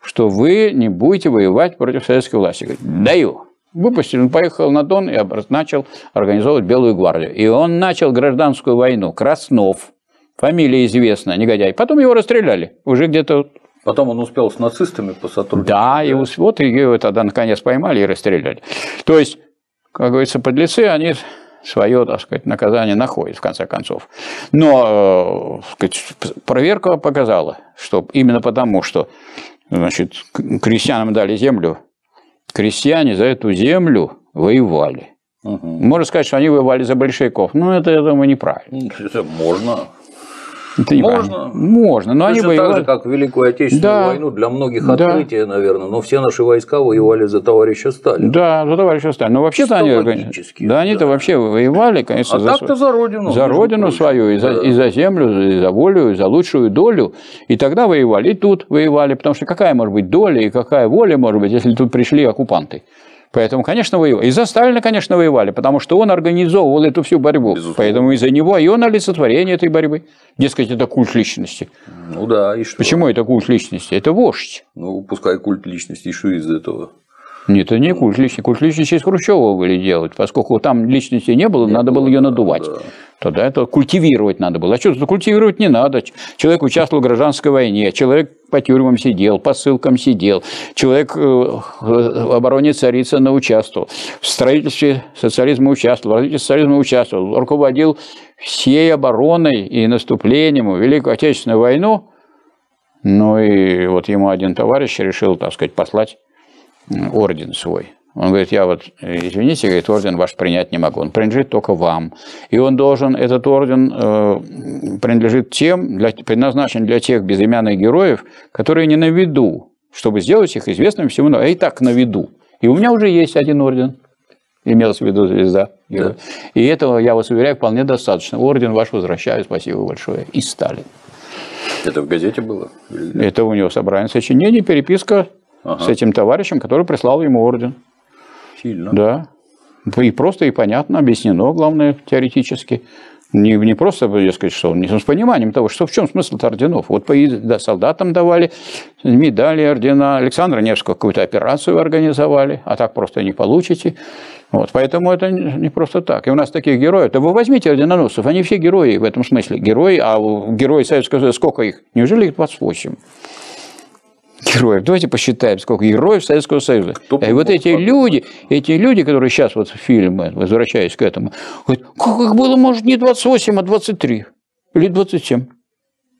что вы не будете воевать против советской власти. Говорит, даю. Выпустили, он поехал на Дон и начал организовывать Белую гвардию. И он начал гражданскую войну. Краснов, фамилия известна, негодяй. Потом его расстреляли. Уже где-то... Потом он успел с нацистами посотрудничать. Да, и вот ее тогда наконец поймали и расстреляли. То есть, как говорится, подлецы, они... свое, так сказать, наказание находит, в конце концов. Но, так сказать, проверка показала, что именно потому, что, значит, крестьянам дали землю, крестьяне за эту землю воевали. Угу. Можно сказать, что они воевали за большевиков. Но это, я думаю, неправильно. Это можно. Это можно. Можно, но они воевали... так же, как в Великую Отечественную да. войну, для многих открытие, да. наверное, но все наши войска воевали за товарища Сталина. Да, за товарища Сталина. Но вообще-то они... Да, да. они-то вообще воевали, конечно, а за... так-то за родину. За родину свою, и за, да. и за землю, и за волю, и за лучшую долю. И тогда воевали, и тут воевали, потому что какая может быть доля и какая воля может быть, если тут пришли оккупанты. Поэтому, конечно, воевали. И за Сталина, конечно, воевали, потому что он организовывал эту всю борьбу. Безусловно. Поэтому из-за него и он олицетворение этой борьбы. Дескать, это культ личности. Ну да, и что? Почему это культ личности? Это вождь. Ну, пускай культ личности, и что из этого? Нет, это не культ личности. Культ личности из Хрущева были делать. Поскольку там личности не было, не надо было, было ее надувать. Да. Тогда это культивировать надо было. А что-то культивировать не надо. Человек участвовал в гражданской войне, человек по тюрьмам сидел, по ссылкам сидел, человек в обороне Царицына участвовал, в строительстве социализма участвовал, в развитии социализма участвовал, руководил всей обороной и наступлением в Великую Отечественную войну. Ну и вот ему один товарищ решил, так сказать, послать орден свой. Он говорит, я вот, извините, говорит, орден ваш принять не могу, он принадлежит только вам. И он должен, этот орден э, принадлежит тем, для, предназначен для тех безымянных героев, которые не на виду, чтобы сделать их известными всему, а и так на виду. И у меня уже есть один орден, имелась в виду звезда героя. Да. И этого, я вас уверяю, вполне достаточно. Орден ваш возвращаю, спасибо большое. И Сталин. Это в газете было? Это у него собрание сочинений, переписка ага. с этим товарищем, который прислал ему орден. Сильно. Да. И просто, и понятно, объяснено, главное, теоретически. Не, не просто, сказать, что он не с пониманием того, что в чем смысл орденов. Вот по, да, солдатам давали медали, ордена, Александра Невского какую-то операцию организовали, а так просто не получите. Вот, поэтому это не просто так. И у нас таких героев. Да вы возьмите орденоносцев, они все герои в этом смысле. Герои, а герои Советского Союза, сколько их? Неужели их двадцать восемь? Героев. Давайте посчитаем, сколько героев Советского Союза. Кто и вот эти люди, эти люди, которые сейчас вот в фильме, возвращаясь к этому, говорят, как их было, может, не двадцать восемь, а двадцать три, или двадцать семь,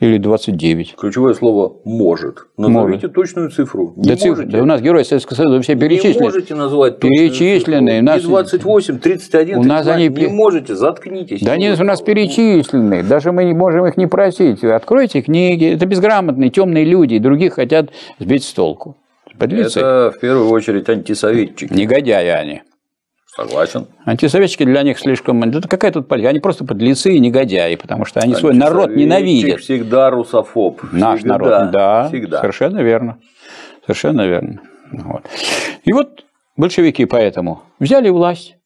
или двадцать девять. Ключевое слово «может». Назовите может. Точную цифру. Не да можете. Да у нас герои Советского Союза все перечислены. Не можете назвать точную перечисленные. Цифру. Не двадцать восемь, тридцать один, у нас тридцать два. Они... Не можете, заткнитесь. Да нет, у нас перечисленные. Даже мы не можем их не просить. Откройте книги. Это безграмотные, темные люди. И других хотят сбить с толку. Подлецы. Это в первую очередь антисоветчики. Негодяи они. Согласен. Антисоветчики для них слишком... Это какая тут политика? Они просто подлецы и негодяи, потому что они свой народ ненавидят. Всегда русофоб. Наш всегда. Народ, да. Всегда. Совершенно верно. Совершенно верно. Вот. И вот большевики поэтому взяли власть.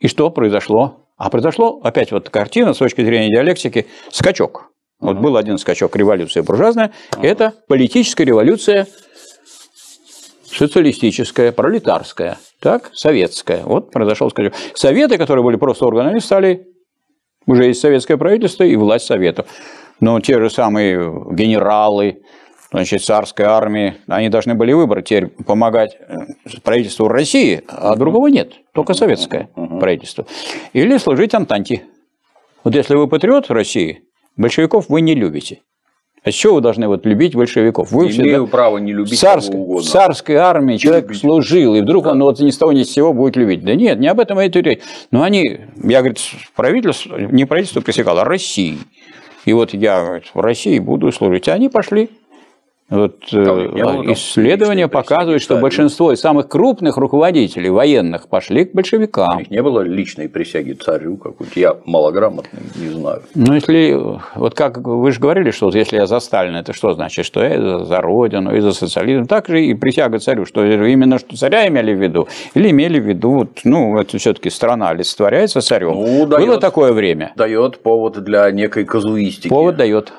И что произошло? А произошло опять вот картина с точки зрения диалектики скачок. Вот uh-huh. был один скачок, революция буржуазная. Uh-huh. Это политическая революция социалистическая, пролетарская, так, советская. Вот произошел, скажем, советы, которые были просто органами, стали уже есть советское правительство и власть советов. Но те же самые генералы, значит, царской армии, они должны были выбрать, теперь помогать правительству России, а другого нет, только советское правительство. Или служить Антанте. Вот если вы патриот России, большевиков вы не любите. А с чего вы должны вот любить большевиков? Вы имею право не любить царск... кого угодно. В царской армии человек любить. Служил, и вдруг да. он вот ни с того ни с сего будет любить. Да нет, не об этом идет речь. Но они, я, говорит, правительство, не правительство пресекало, а России. И вот я, говорит, в России буду служить. А они пошли. Вот, там, исследования показывают, что большинство из самых крупных руководителей военных пошли к большевикам. У них не было личной присяги царю какой-то. Я малограмотный, не знаю. Ну, если, вот как вы же говорили, что вот если я за Сталина, это что значит? Что я за Родину, и за социализм. Так же и присяга царю, что именно что царя имели в виду, или имели в виду, вот, ну, это все-таки страна олицетворяется царем. Ну, дает, было такое время. Дает повод для некой казуистики. Повод дает.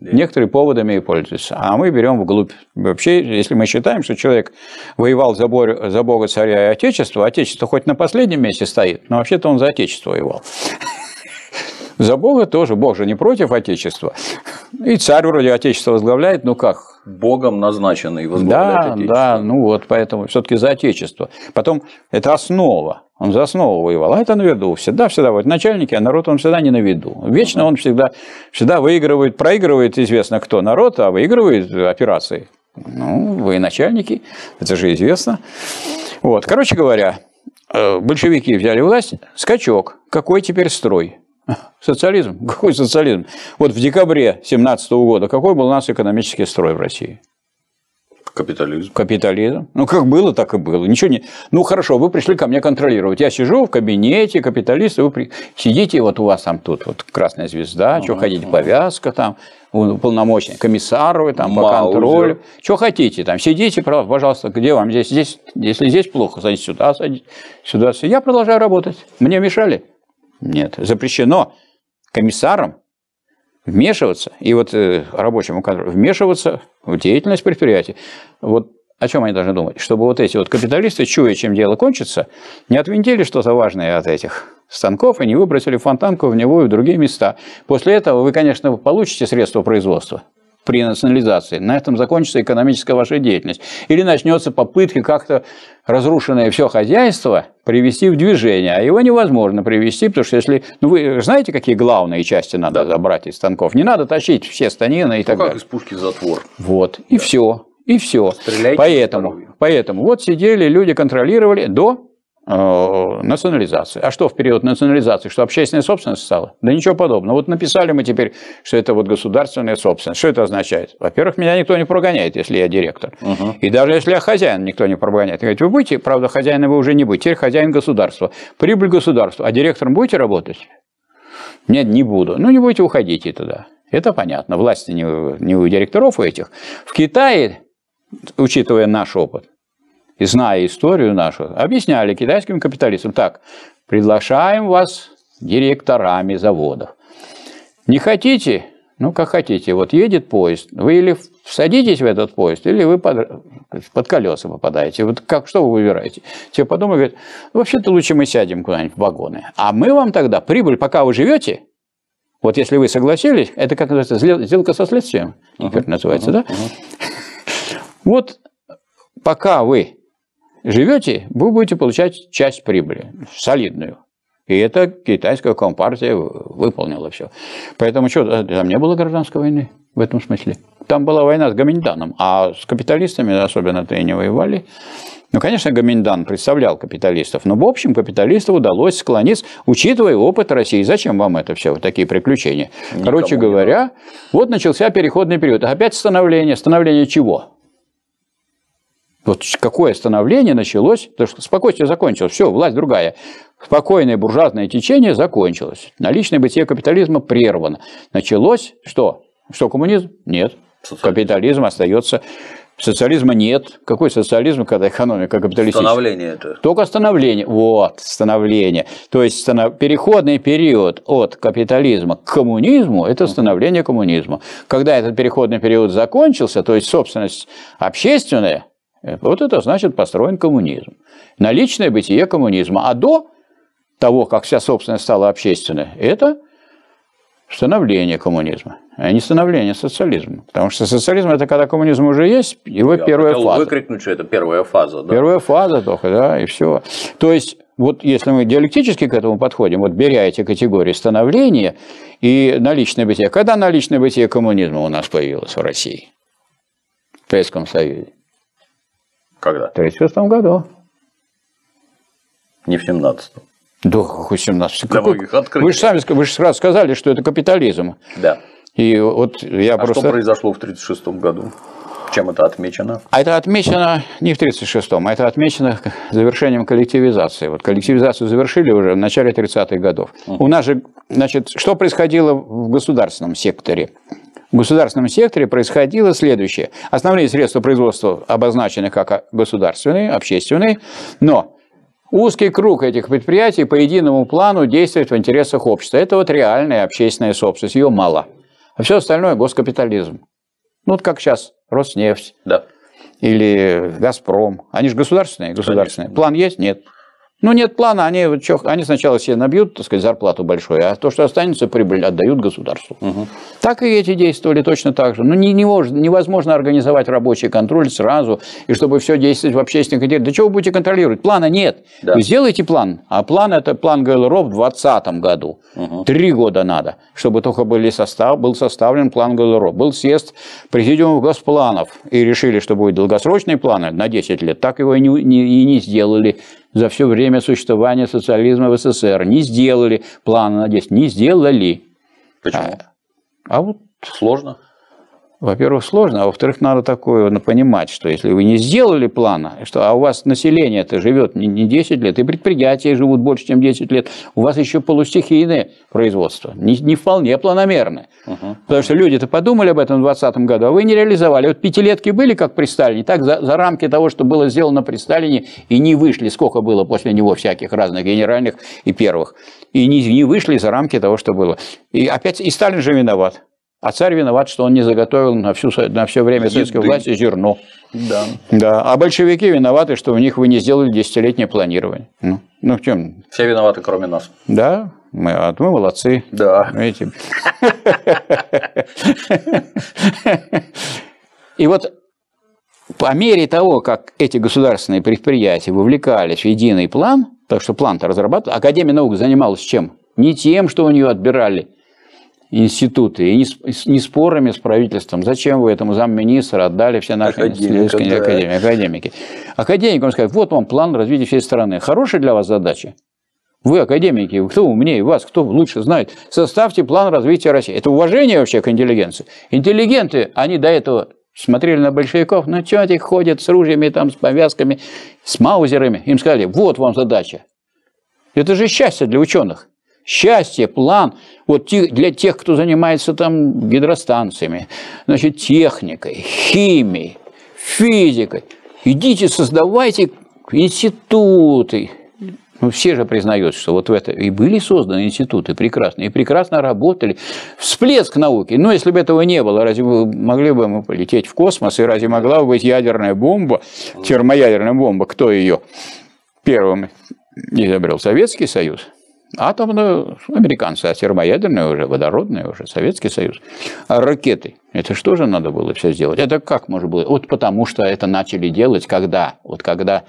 Некоторые поводами и пользуются. А мы берем вглубь. Вообще, если мы считаем, что человек воевал за Бога, царя и Отечество, Отечество хоть на последнем месте стоит, но вообще-то он за Отечество воевал. За Бога тоже. Бог же не против Отечества. И царь вроде Отечество возглавляет, ну как? Богом назначенный возглавляет да, Отечество. Да, ну вот, поэтому все-таки за Отечество. Потом, это основа. Он за основу воевал. А это на виду. Всегда, всегда. Вот начальники, а народ он всегда не на виду. Вечно uh-huh. он всегда, всегда выигрывает, проигрывает, известно кто, народ, а выигрывает операции. Ну, военачальники, это же известно. Вот. Короче говоря, большевики взяли власть. Скачок. Какой теперь строй? Социализм? Какой социализм? Вот в декабре тысяча девятьсот семнадцатого года какой был у нас экономический строй в России? Капитализм. Капитализм. Ну, как было, так и было. Ничего не... Ну, хорошо, вы пришли ко мне контролировать. Я сижу в кабинете, капиталисты, вы при... сидите, вот у вас там тут вот красная звезда, что хотите, повязка там, полномочия, комиссары там по контролю. Что хотите там, сидите, пожалуйста, где вам здесь? Здесь, если здесь плохо, садитесь сюда, садитесь сюда. Я продолжаю работать. Мне мешали? Нет. Запрещено комиссарам вмешиваться, и вот э, рабочему контролю, вмешиваться в деятельность предприятия. Вот о чем они должны думать? Чтобы вот эти вот капиталисты, чуя, чем дело кончится, не отвинтили что-то важное от этих станков и не выбросили фонтанку в него и в другие места. После этого вы, конечно, получите средства производства при национализации. На этом закончится экономическая ваша деятельность. Или начнется попытки как-то разрушенное все хозяйство привести в движение, а его невозможно привести, потому что если... Ну, вы знаете, какие главные части надо забрать из станков? Не надо тащить все станины и ну, так как далее. Как из пушки затвор. Вот, и да. все. И все. Стреляйте поэтому, поэтому вот сидели, люди контролировали до э, национализации. А что в период национализации? Что общественная собственность стала? Да ничего подобного. Вот написали мы теперь, что это вот государственная собственность. Что это означает? Во-первых, меня никто не прогоняет, если я директор. Угу. И даже если я хозяин, никто не прогоняет. Говорит, вы будете, правда, хозяина вы уже не будете. Теперь хозяин государства. Прибыль государства. А директором будете работать? Нет, не буду. Ну, не будете, уходите тогда. Это понятно. Власти не у, не у директоров у этих. В Китае, учитывая наш опыт и зная историю нашу, объясняли китайским капиталистам: так, приглашаем вас директорами заводов. Не хотите? Ну, как хотите. Вот едет поезд. Вы или садитесь в этот поезд, или вы под, под колеса попадаете. Вот как, что вы выбираете? Все подумали, говорят, вообще-то лучше мы сядем куда-нибудь в вагоны. А мы вам тогда прибыль, пока вы живете, вот если вы согласились, это как называется, сделка со следствием, теперь uh-huh, называется, uh-huh, да? Uh-huh. Вот пока вы живете, вы будете получать часть прибыли, солидную. И это китайская компартия выполнила все. Поэтому что, там не было гражданской войны в этом смысле. Там была война с Гоминьданом, а с капиталистами особенно-то и не воевали. Ну, конечно, Гоминьдан представлял капиталистов, но в общем капиталистам удалось склониться, учитывая опыт России. Зачем вам это все, вот такие приключения? Никому Короче говоря, вот начался переходный период. Опять становление. Становление чего? Вот какое становление началось? Потому что спокойствие закончилось, все, власть другая. Спокойное буржуазное течение закончилось. Наличное бытие капитализма прервано. Началось что? Что, коммунизм? Нет. Капитализм остается... Социализма нет. Какой социализм, когда экономика капиталистическая? Становление это. Только становление. Вот, становление. То есть станов... переходный период от капитализма к коммунизму – это становление коммунизма. Когда этот переходный период закончился, то есть собственность общественная, вот это значит построен коммунизм. Наличное бытие коммунизма. А до того, как вся собственность стала общественной, это становление коммунизма, а не становление социализма. Потому что социализм – это когда коммунизм уже есть, его Я первая фаза. Выкрикнуть, что это первая фаза. Да? Первая фаза только, да, и все. То есть, вот если мы диалектически к этому подходим, вот беря эти категории становления и наличное бытие. Когда наличное бытие коммунизма у нас появилось в России? В Советском Союзе. Когда? В тридцать шестом году. Не в семнадцатом. Да, хоть семнадцать. Вы же сами вы же сразу сказали, что это капитализм. Да. И вот я а просто... что произошло в тридцать шестом году? Чем это отмечено? А это отмечено не в тридцать шестом, а это отмечено завершением коллективизации. Вот коллективизацию завершили уже в начале тридцатых годов. Uh-huh. У нас же, значит, что происходило в государственном секторе? В государственном секторе происходило следующее. Основные средства производства обозначены как государственные, общественные, но... Узкий круг этих предприятий по единому плану действует в интересах общества. Это вот реальная общественная собственность, ее мало. А все остальное – госкапитализм. Ну, вот как сейчас Роснефть, да, или Газпром. Они же государственные, государственные. Конечно. План есть? Нет. Ну, нет плана, они, вот, чё, они сначала себе набьют, так сказать, зарплату большую, а то, что останется, прибыль отдают государству. Угу. Так и эти действовали точно так же. Ну, не, не можно, невозможно организовать рабочий контроль сразу, и чтобы все действовать в общественных интересах. Да чего вы будете контролировать? Плана нет. Да. Вы сделаете план, а план – это план ГЛРО в двадцатом году. Угу. Три года надо, чтобы только были состав, был составлен план ГЛРО. Был съезд президиумов Госпланов, и решили, что будет долгосрочный план на десять лет. Так его и не, не, и не сделали. За все время существования социализма в СССР не сделали плана на десять, не сделали. Почему? А, а вот сложно. Во-первых, сложно, а во-вторых, надо такое понимать, что если вы не сделали плана, что, а у вас население-то живет не десять лет, и предприятия живут больше, чем десять лет, у вас еще полустихийное производство, не, не вполне планомерное. Угу. Потому что люди-то подумали об этом в двадцатом году, а вы не реализовали. Вот пятилетки были, как при Сталине, так за, за рамки того, что было сделано при Сталине, и не вышли, сколько было после него всяких разных генеральных и первых, и не, не вышли за рамки того, что было. И опять и Сталин же виноват. А царь виноват, что он не заготовил на, всю, на все время советской власти зерно. Да. Да. А большевики виноваты, что у них вы не сделали десятилетнее планирование. Ну, ну в чем? Все виноваты, кроме нас. Да. Мы, а мы молодцы. Да. Видите? И вот по мере того, как эти государственные предприятия вовлекались в единый план, так что план-то разрабатывал, Академия наук занималась чем? Не тем, что у нее отбирали институты, и не спорами с правительством, зачем вы этому замминистра отдали все наши Академика, да. академики. академики. Академикам сказать, вот вам план развития всей страны, хорошая для вас задача? Вы академики, кто умнее вас, кто лучше знает, составьте план развития России. Это уважение вообще к интеллигенции. Интеллигенты, они до этого смотрели на большевиков, ну что они ходят с ружьями, там, с повязками, с маузерами. Им сказали, вот вам задача. Это же счастье для ученых. Счастье, план вот для тех, кто занимается там гидростанциями, значит, техникой, химией, физикой. Идите, создавайте институты. Ну, все же признают, что вот в это и были созданы институты прекрасные, и прекрасно работали. Всплеск науки. Но если бы этого не было, разве могли бы мы полететь в космос, и разве могла бы быть ядерная бомба, термоядерная бомба, кто ее первым изобрел? Советский Союз. Атомную, американцы, а термоядерную уже, водородную уже, Советский Союз. А ракеты, это что же надо было все сделать? Это как можно было? Вот потому что это начали делать, когда? Вот когда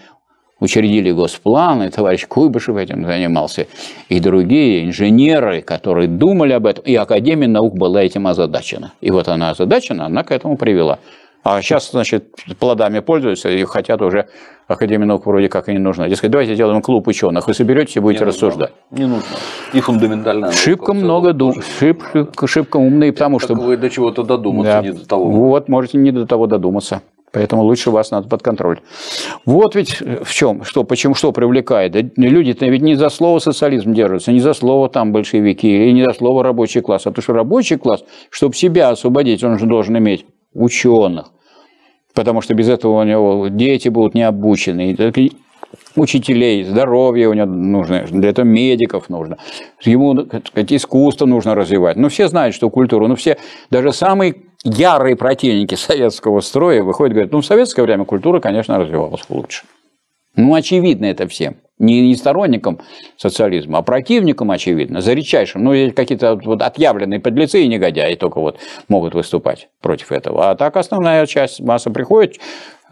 учредили Госплан, и товарищ Куйбышев этим занимался, и другие инженеры, которые думали об этом, и Академия наук была этим озадачена. И вот она озадачена, она к этому привела. А сейчас, значит, плодами пользуются и хотят уже Академию наук вроде как и не нужна. Дескать, давайте сделаем клуб ученых, вы соберетесь и будете не рассуждать. Нужно. Не нужно. И фундаментально. Шибко много думают. Шибко, шибко умные, потому так что... Вы до чего-то додуматься, да. не до того. Вот, можете не до того додуматься. Поэтому лучше вас надо под контроль. Вот ведь в чем, что, почему, что привлекает. Люди-то ведь не за слово социализм держатся, не за слово там большевики, и не за слово рабочий класс. А потому что рабочий класс, чтобы себя освободить, он же должен иметь ученых. Потому что без этого у него дети будут не обучены. Учителей, здоровье у него нужно, для этого медиков нужно. Ему, так сказать, искусство нужно развивать. Но все знают, что культуру, но все, даже самые... ярые противники советского строя выходят и говорят, ну, в советское время культура, конечно, развивалась лучше. Ну, очевидно это всем. Не, не сторонникам социализма, а противникам, очевидно, за редчайшим. Ну, какие-то вот отъявленные подлецы и негодяи только вот могут выступать против этого. А так основная часть масса приходит,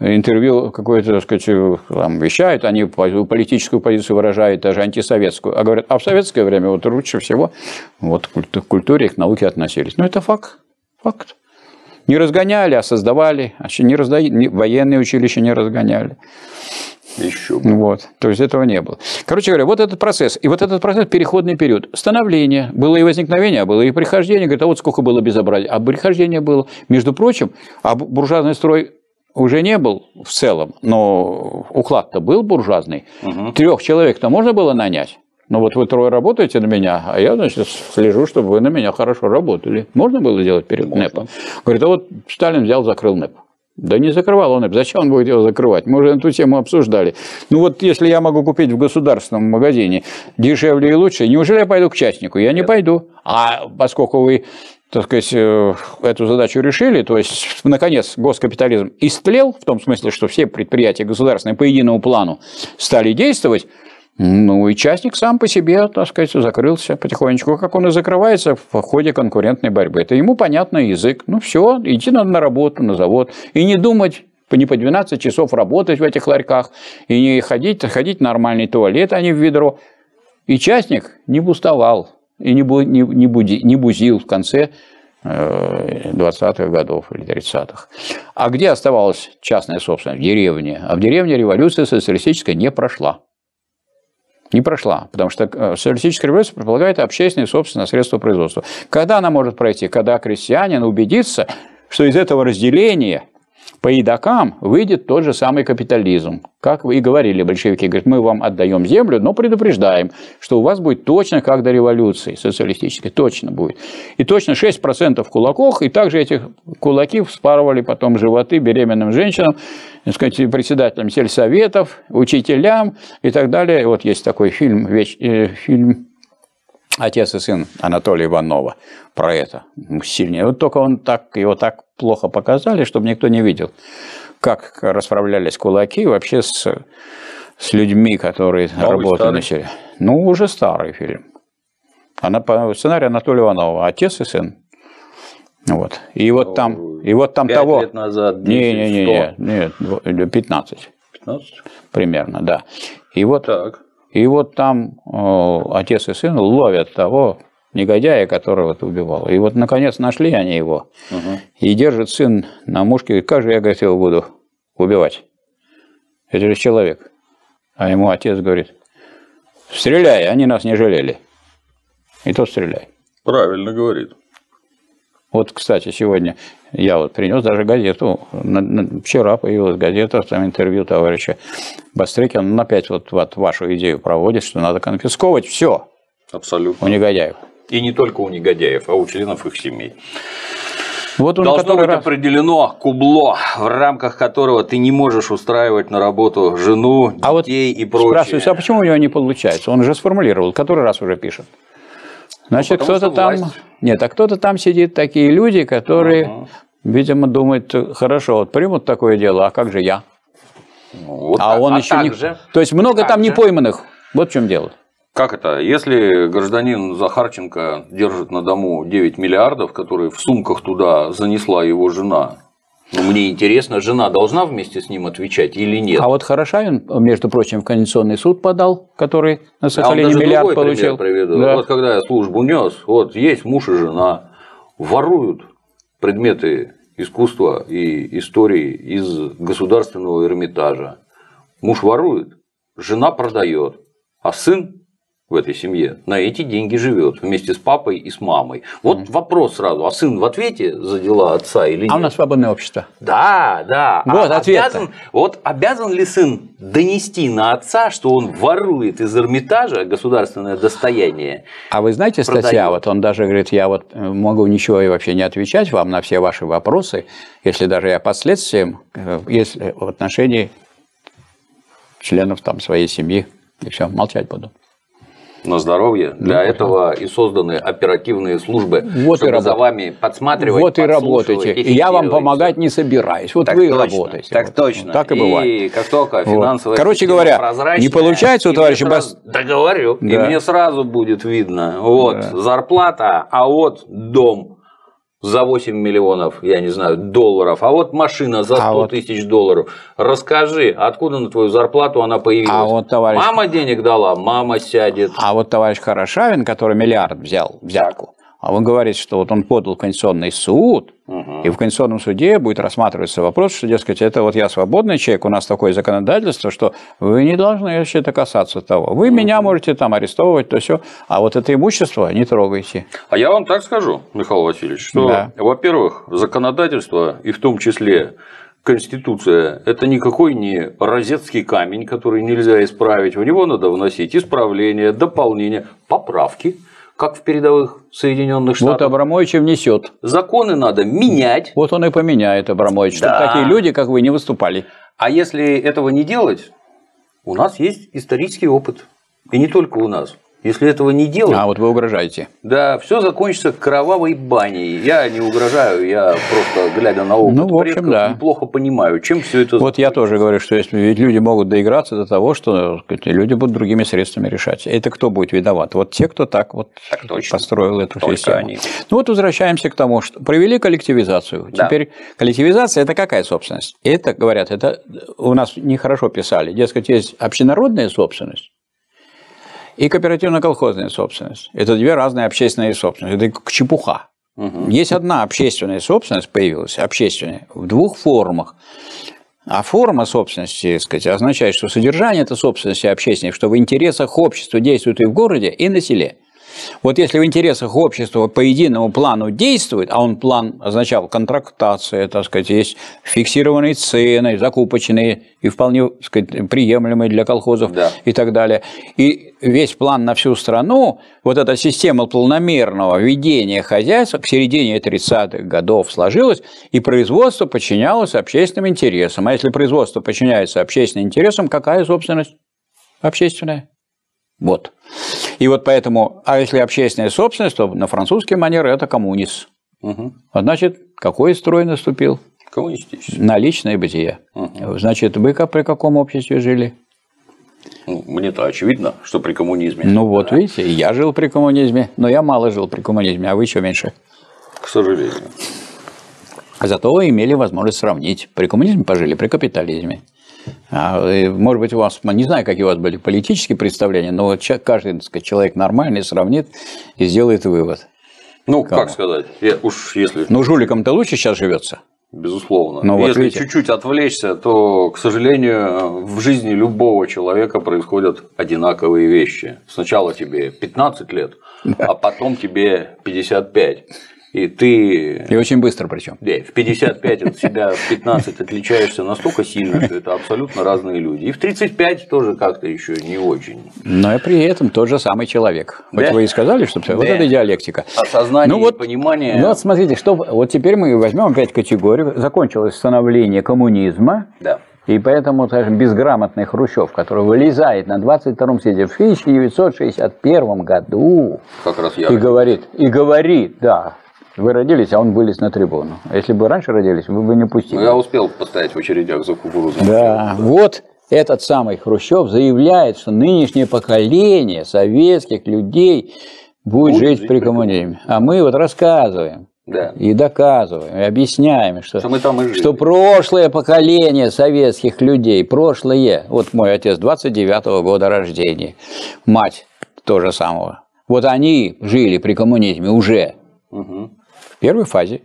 интервью какое-то, так сказать, там вещают, они политическую позицию выражают, даже антисоветскую. А говорят, а в советское время вот лучше всего вот к культуре и к науке относились. Ну, это факт. Факт. Не разгоняли, а создавали. Не разда... Военные училища не разгоняли. Еще бы. Вот. То есть этого не было. Короче говоря, вот этот процесс. И вот этот процесс, переходный период. Становление. Было и возникновение, а было и прихождение. Говорит, а вот сколько было безобразия. А прихождение было. Между прочим, а буржуазный строй уже не был в целом. Но уклад-то был буржуазный. Угу. Трех человек-то можно было нанять. Ну вот вы трое работаете на меня, а я, значит, слежу, чтобы вы на меня хорошо работали. Можно было делать перед НЭПом? Говорит, а вот Сталин взял, закрыл НЭП. Да не закрывал он НЭП. Зачем он будет его закрывать? Мы уже эту тему обсуждали. Ну вот если я могу купить в государственном магазине дешевле и лучше, неужели я пойду к частнику? Я не пойду. А поскольку вы, так сказать, эту задачу решили, то есть, наконец, госкапитализм истлел, в том смысле, что все предприятия государственные по единому плану стали действовать, ну, и частник сам по себе, так сказать, закрылся потихонечку. Как он и закрывается в ходе конкурентной борьбы. Это ему понятный язык. Ну, все, идти надо на работу, на завод. И не думать, не по двенадцать часов работать в этих ларьках. И не ходить, ходить в нормальный туалет, а не в ведро. И частник не пустовал. И не, бу, не, не, буди, не бузил в конце двадцатых годов или тридцатых. А где оставалась частная собственность? В деревне. А в деревне революция социалистическая не прошла. Не прошла, потому что социалистическая революция предполагает общественное собственное средство производства. Когда она может пройти? Когда крестьянин убедится, что из этого разделения по едокам выйдет тот же самый капитализм. Как вы и говорили, большевики, говорят, мы вам отдаем землю, но предупреждаем, что у вас будет точно как до революции социалистической, точно будет. И точно шесть процентов в кулаках, и также этих кулаки вспарывали потом животы беременным женщинам, так сказать, председателям сельсоветов, учителям и так далее. Вот есть такой фильм, фильм «Отец и сын» Анатолия Иванова про это сильнее. Вот только он так, его так плохо показали, чтобы никто не видел, как расправлялись кулаки вообще с, с людьми, которые Новый работали на селе. Ну, уже старый фильм. Она по сценарию Анатолия Иванова «Отец и сын». Вот. И вот О, там, и вот там пять того... лет назад, десять, не, не, не, не, пятнадцать. пятнадцать? Примерно, да. И вот... Так. И вот там о, отец и сын ловят того негодяя, которого ты убивал. И вот, наконец, нашли они его. Угу. И держит сын на мушке. Как же я, говорит, его буду убивать? Это же человек. А ему отец говорит, стреляй, они нас не жалели. И то стреляй. Правильно говорит. Вот, кстати, сегодня я вот принес даже газету. Вчера появилась газета, там интервью товарища Бастрыкина. Он опять вот, вот вашу идею проводит, что надо конфисковать все. Абсолютно. У негодяев. И не только у негодяев, а у членов их семей. Вот он должно быть раз... определено кубло, в рамках которого ты не можешь устраивать на работу жену, детей а вот и прочее. Спрашивается, а почему у него не получается? Он же сформулировал, который раз уже пишет. Значит, ну, кто-то там... Власть. Нет, а кто-то там сидит, такие люди, которые, uh-huh. видимо, думают, хорошо, вот примут такое дело, а как же я? Ну, вот а так. он а еще не... Же? То есть много так там же? не пойманных. Вот в чем дело. Как это? Если гражданин Захарченко держит на дому девять миллиардов, которые в сумках туда занесла его жена, ну, мне интересно, жена должна вместе с ним отвечать или нет? А вот Хорошавин, между прочим, в Конституционный суд подал, который на Сахалине а миллиард получил. Да. Вот когда я службу нес, вот есть муж и жена, воруют предметы искусства и истории из Государственного Эрмитажа. Муж ворует, жена продает, а сын в этой семье на эти деньги живет вместе с папой и с мамой. Вот mm-hmm. вопрос сразу, а сын в ответе за дела отца или нет? А у нас свободное общество. Да, да. Вот а ответ. Обязан, вот обязан ли сын донести на отца, что он ворует из Эрмитажа государственное достояние? А вы знаете, статья, продает. Вот он даже говорит, я вот могу ничего и вообще не отвечать вам на все ваши вопросы, если даже я под следствием, если в отношении членов там своей семьи, и все, молчать буду. На здоровье. Для ну, этого и созданы оперативные службы, вот чтобы за вами подсматривать, вот и работайте. И я вам помогать не собираюсь. Вот так вы точно, работаете. Так вот. Точно. Так и бывает. И как только финансовая вот. Короче говоря, не получается у товарища Бас... Договорю. Да. И мне сразу будет видно. Вот да. зарплата, а вот дом за восемь миллионов, я не знаю, долларов. А вот машина за сто а вот... тысяч долларов. Расскажи, откуда на твою зарплату она появилась? А вот товарищ... Мама денег дала, мама сядет. А вот товарищ Хорошавин, который миллиард взял взятку, а он говорит, что вот он подал в Конституционный суд, угу. и в Конституционном суде будет рассматриваться вопрос, что, дескать, это вот я свободный человек, у нас такое законодательство, что вы не должны вообще-то касаться того. Вы угу. меня можете там арестовывать, то все, а вот это имущество не трогайте. А я вам так скажу, Михаил Васильевич, что, да. во-первых, законодательство, и в том числе Конституция, это никакой не розетский камень, который нельзя исправить, в него надо вносить исправления, дополнения, поправки. Как в передовых Соединенных Штатах. Вот Абрамович внесет. Законы надо менять. Вот он и поменяет, Абрамович, да. чтобы такие люди, как вы, не выступали. А если этого не делать, у нас есть исторический опыт. И не только у нас. Если этого не делать... А вот вы угрожаете. Да, все закончится кровавой баней. Я не угрожаю, я просто, глядя на опыт ну, в общем, предков, да. неплохо понимаю, чем все это... Вот я тоже говорю, что если, ведь люди могут доиграться до того, что сказать, люди будут другими средствами решать. Это кто будет виноват? Вот те, кто так вот так точно. Построил эту только систему. Они. Ну вот возвращаемся к тому, что провели коллективизацию. Да. Теперь коллективизация – это какая собственность? Это, говорят, это у нас нехорошо писали. Дескать, есть общенародная собственность, и кооперативно-колхозная собственность. Это две разные общественные собственности. Это чепуха. Угу. Есть одна общественная собственность появилась, общественная, в двух формах. А форма собственности, так сказать, означает, что содержание этой собственности общественной, что в интересах общества действует и в городе, и на селе. Вот если в интересах общества по единому плану действует, а он план означал контрактация, так сказать, есть фиксированные цены, закупочные и вполне, так сказать, приемлемые для колхозов да. и так далее. И весь план на всю страну, вот эта система планомерного ведения хозяйства к середине тридцатых годов сложилась, и производство подчинялось общественным интересам. А если производство подчиняется общественным интересам, какая собственность? Общественная. Вот. И вот поэтому, а если общественная собственность, то на французский манер это коммунизм. Угу. Значит, какой строй наступил? Коммунистический. Наличное бытие. Угу. Значит, вы как, при каком обществе жили? Ну, мне-то очевидно, что при коммунизме. Ну да. вот, видите, я жил при коммунизме, но я мало жил при коммунизме, а вы еще меньше. К сожалению. Зато вы имели возможность сравнить. При коммунизме пожили, при капитализме. Может быть, у вас, не знаю, какие у вас были политические представления, но вот каждый, так сказать, человек нормальный сравнит и сделает вывод. Ну, кому. Как сказать, я, уж если... Ну, жуликам-то лучше сейчас живется. Безусловно. Но вот если чуть-чуть отвлечься, то, к сожалению, в жизни любого человека происходят одинаковые вещи. Сначала тебе пятнадцать лет, а потом тебе пятьдесят пять. И ты... И очень быстро причем. В пятьдесят пять от себя в пятнадцать отличаешься настолько сильно, что это абсолютно разные люди. И в тридцать пять тоже как-то еще не очень. Но и при этом тот же самый человек. Да? Вот вы и сказали, что да. Вот это диалектика. Осознание, ну, вот, и понимание... Ну вот смотрите, что... вот теперь мы возьмем опять категорию. Закончилось становление коммунизма. Да. И поэтому, скажем, безграмотный Хрущев, который вылезает на двадцать втором съезде в тысяча девятьсот шестьдесят первом году. Как раз я. И говорит, и говорит, да. Вы родились, а он вылез на трибуну. Если бы раньше родились, вы бы не пустили. Я успел поставить в очередях за кукурузу. Да, вот этот самый Хрущев заявляет, что нынешнее поколение советских людей будет, будет жить, жить при коммунизме. А мы вот рассказываем. Да. И доказываем, и объясняем, что, что, мы там и что прошлое поколение советских людей, прошлое, вот мой отец двадцать девятого года рождения, мать то же самого, вот они жили при коммунизме уже. Угу. В первой фазе.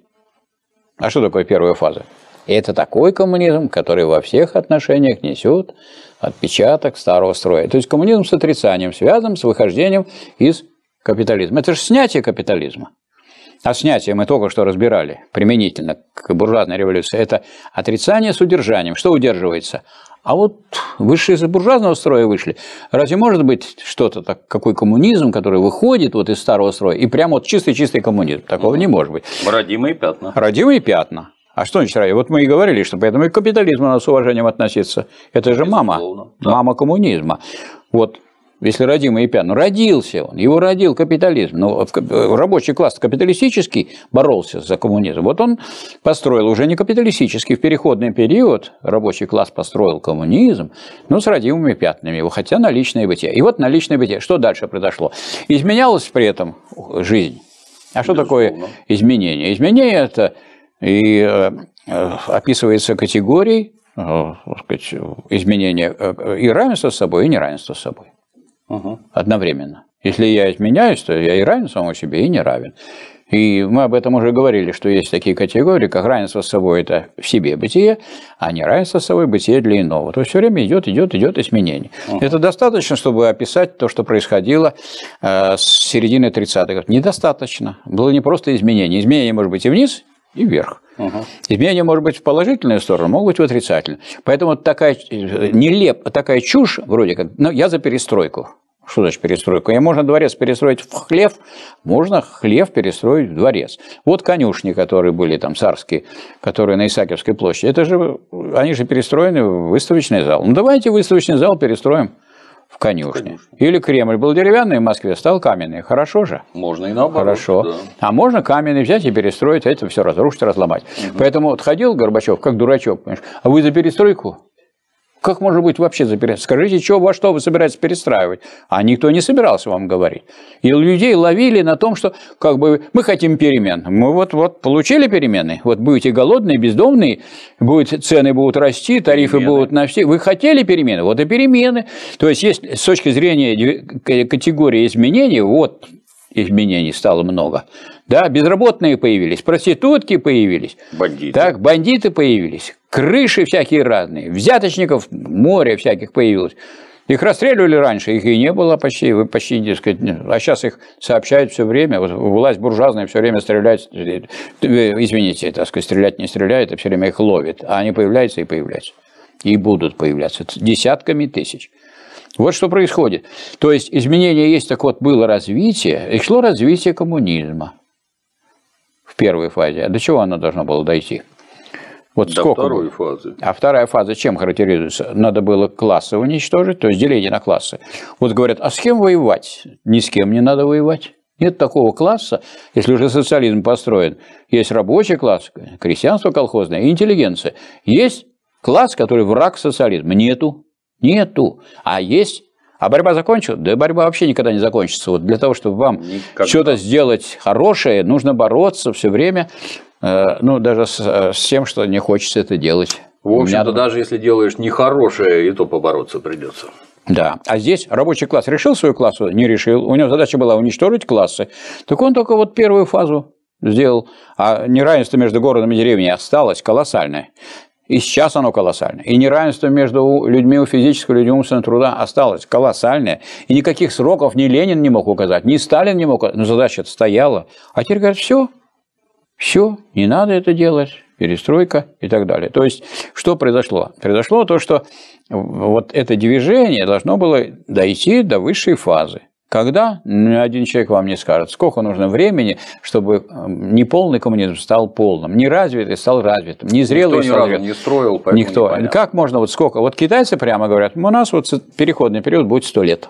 А что такое первая фаза? Это такой коммунизм, который во всех отношениях несет отпечаток старого строя. То есть коммунизм с отрицанием связан с выхождением из капитализма. Это же снятие капитализма. А снятие мы только что разбирали применительно к буржуазной революции. Это отрицание с удержанием. Что удерживается? А вот высшие из буржуазного строя вышли. Разве может быть что-то, так, какой коммунизм, который выходит вот из старого строя, и прям вот чистый-чистый коммунизм? Такого не может быть. Родимые пятна. Родимые пятна. А что значит родимые? Вот мы и говорили, что поэтому и к безусловно надо с уважением относиться. Это же мама. Да. Мама коммунизма. Вот. Если родимый пятна, ну, родился он, его родил капитализм, но ну, рабочий класс капиталистический боролся за коммунизм. Вот он построил уже не капиталистический, в переходный период рабочий класс построил коммунизм, но с родимыми пятнами его, хотя наличное бытие. И вот наличное бытие. Что дальше произошло? Изменялась при этом жизнь. А что безусловно. Такое изменение? Изменение это и э, э, описывается категорией э, сказать, изменения э, и равенства с собой, и неравенства с собой. Угу. Одновременно. Если я изменяюсь, то я и равен самому себе, и не равен. И мы об этом уже говорили, что есть такие категории, как равенство с собой – это в себе бытие, а неравенство с собой – бытие для иного. То есть, все время идет, идет, идет изменение. Угу. Это достаточно, чтобы описать то, что происходило с середины тридцатых годов. Недостаточно. Было не просто изменение. Изменение может быть и вниз, и вверх. Угу. Изменения, может быть, в положительную сторону, могут быть в отрицательную. Поэтому такая, нелеп, такая чушь, вроде как, ну, я за перестройку. Что значит перестройку? И можно дворец перестроить в хлев, можно хлев перестроить в дворец. Вот конюшни, которые были там царские, которые на Исаакиевской площади, это же, они же перестроены в выставочный зал. Ну, давайте выставочный зал перестроим в конюшне. Конечно. Или Кремль был деревянный в Москве, стал каменный. Хорошо же? Можно и наоборот. Хорошо. Да. А можно каменный взять и перестроить, это все разрушить, разломать. Угу. Поэтому вот ходил Горбачев, как дурачок, понимаешь, а вы за перестройку? Как может быть вообще за перестройку? Скажите, что, во что вы собираетесь перестраивать? А никто не собирался вам говорить. И людей ловили на том, что как бы мы хотим перемен. Мы вот, вот получили перемены. Вот будете голодные, бездомные, будет, цены будут расти, тарифы перемены. Будут на все. Вы хотели перемены? Вот и перемены. То есть, есть с точки зрения категории изменений, вот изменений стало много. Да, безработные появились, проститутки появились, бандиты. Так, бандиты появились, крыши всякие разные, взяточников море всяких появилось. Их расстреливали раньше, их и не было почти, почти так сказать, а сейчас их сообщают все время, вот власть буржуазная все время стреляет, извините, так сказать, стрелять не стреляет, а все время их ловит, а они появляются и появляются, и будут появляться десятками тысяч. Вот что происходит. То есть изменение есть, так вот было развитие, и шло развитие коммунизма в первой фазе. А до чего оно должно было дойти? Вот до сколько? Второй фазы. А вторая фаза чем характеризуется? Надо было классы уничтожить, то есть деление на классы. Вот говорят, а с кем воевать? Ни с кем не надо воевать. Нет такого класса, если уже социализм построен. Есть рабочий класс, крестьянство колхозное, интеллигенция. Есть класс, который враг социализма. Нету. Нету. А есть. А борьба закончилась? Да борьба вообще никогда не закончится. Вот для того, чтобы вам что-то сделать хорошее, нужно бороться все время, ну, даже с тем, что не хочется это делать. В общем-то, меня... даже если делаешь нехорошее, и то побороться придется. Да, а здесь рабочий класс решил свою классу? Не решил. У него задача была уничтожить классы. Так он только вот первую фазу сделал. А неравенство между городом и деревней осталось колоссальное. И сейчас оно колоссальное. И неравенство между людьми у физического и людьми умственного труда осталось колоссальное. И никаких сроков ни Ленин не мог указать, ни Сталин не мог указать. Но задача-то стояла. А теперь говорят, все, все, не надо это делать. Перестройка и так далее. То есть, что произошло? Произошло то, что вот это движение должно было дойти до высшей фазы. Когда ни один человек вам не скажет, сколько нужно времени, чтобы неполный коммунизм стал полным, неразвитый стал развитым, незрелый стал развитым. Никто ни разу не строил, никто. Как можно, вот сколько? Вот китайцы прямо говорят, у нас вот переходный период будет сто лет.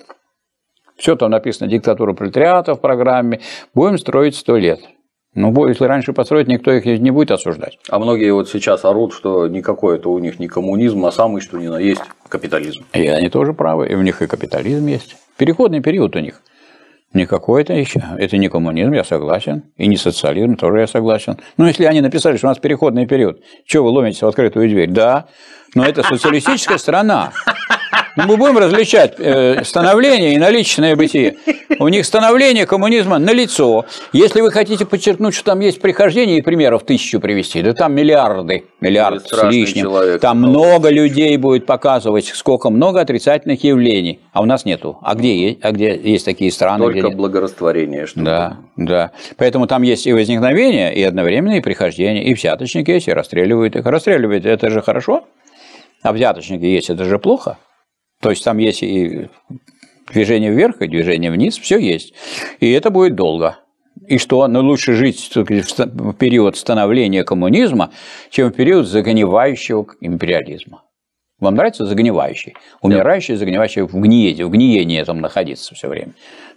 Все там написано, диктатура пролетариата в программе. Будем строить сто лет. Ну, если раньше построить, никто их не будет осуждать. А многие вот сейчас орут, что никакой это у них не коммунизм, а самый что ни на есть капитализм. И они тоже правы, и у них и капитализм есть. Переходный период у них. Никакой это еще. Это не коммунизм, я согласен. И не социализм, тоже я согласен. Но если они написали, что у нас переходный период, чего вы ломитесь в открытую дверь? Да, но это социалистическая страна. Мы будем различать становление и наличное бытие. У них становление коммунизма налицо. Если вы хотите подчеркнуть, что там есть прихождение, и примеров тысячу привести, да там миллиарды, миллиард с лишним. Человек, там много людей будет показывать, сколько много отрицательных явлений. А у нас нету. А где, а где есть такие страны? Только где благорастворение. Что да, да. Поэтому там есть и возникновение, и одновременно, и прихождение, и взяточники есть, и расстреливают их. Расстреливают, это же хорошо. А взяточники есть, это же плохо. То есть там есть и движение вверх, и движение вниз, все есть. И это будет долго. И что? Ну, лучше жить в период становления коммунизма, чем в период загнивающего империализма. Вам нравится загнивающий? Умирающий, загнивающий в гниеде, в гниении там находиться все время.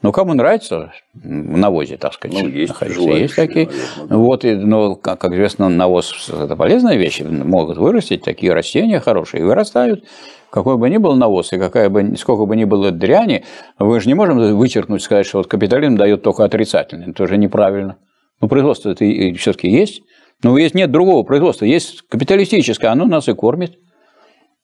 Ну, кому нравится, в навозе, так сказать, ну, есть, находиться. Есть такие. Наверное. Вот, и, ну, как известно, навоз – это полезная вещь. Могут вырастить такие растения хорошие, и вырастают. Какой бы ни был навоз и какая бы, сколько бы ни было дряни, мы же не можем вычеркнуть, сказать, что вот капитализм дает только отрицательный. Это уже неправильно. Ну, производство-то все-таки есть. Но есть, нет другого производства. Есть капиталистическое, оно нас и кормит.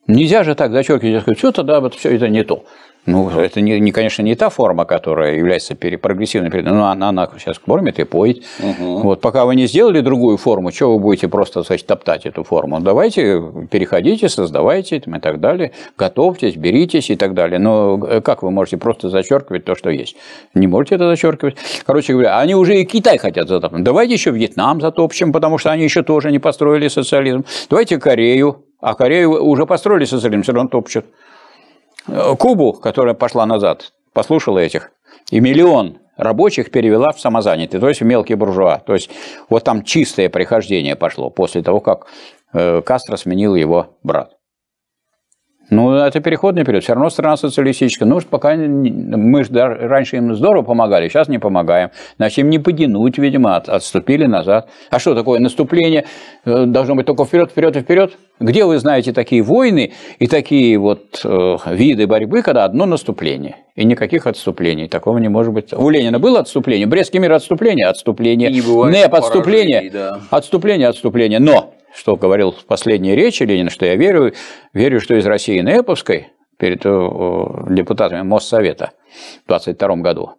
Нельзя же так зачеркивать, что все, тогда вот все это не то. Ну, это, не, конечно, не та форма, которая является прогрессивной, но она, она сейчас кормит и поет. Угу. Вот, пока вы не сделали другую форму, что вы будете просто, значит, топтать эту форму? Давайте, переходите, создавайте там, и так далее, готовьтесь, беритесь и так далее. Но как вы можете просто зачеркивать то, что есть? Не можете это зачеркивать. Короче говоря, они уже и Китай хотят затопнуть. Давайте еще Вьетнам затопчем, потому что они еще тоже не построили социализм. Давайте Корею. А Корею уже построили социализм, все равно топчут. Кубу, которая пошла назад, послушала этих, и миллион рабочих перевела в самозанятые, то есть в мелкие буржуа. То есть вот там чистое прихождение пошло после того, как Кастро сменил его брат. Ну, это переходный период, все равно страна социалистическая. Ну, пока мы же раньше им здорово помогали, сейчас не помогаем. Значит, им не потянуть, видимо, отступили назад. А что такое наступление? Должно быть только вперед, вперед и вперед. Где вы знаете такие войны и такие вот э, виды борьбы, когда одно наступление и никаких отступлений? Такого не может быть. У Ленина было отступление, Брестский мир отступление, отступление, НЭП отступление, да. отступление, отступление, но... Что говорил в последней речи Ленин, что я верю, верю, что из России НЭПовской перед депутатами Моссовета в двадцать втором году,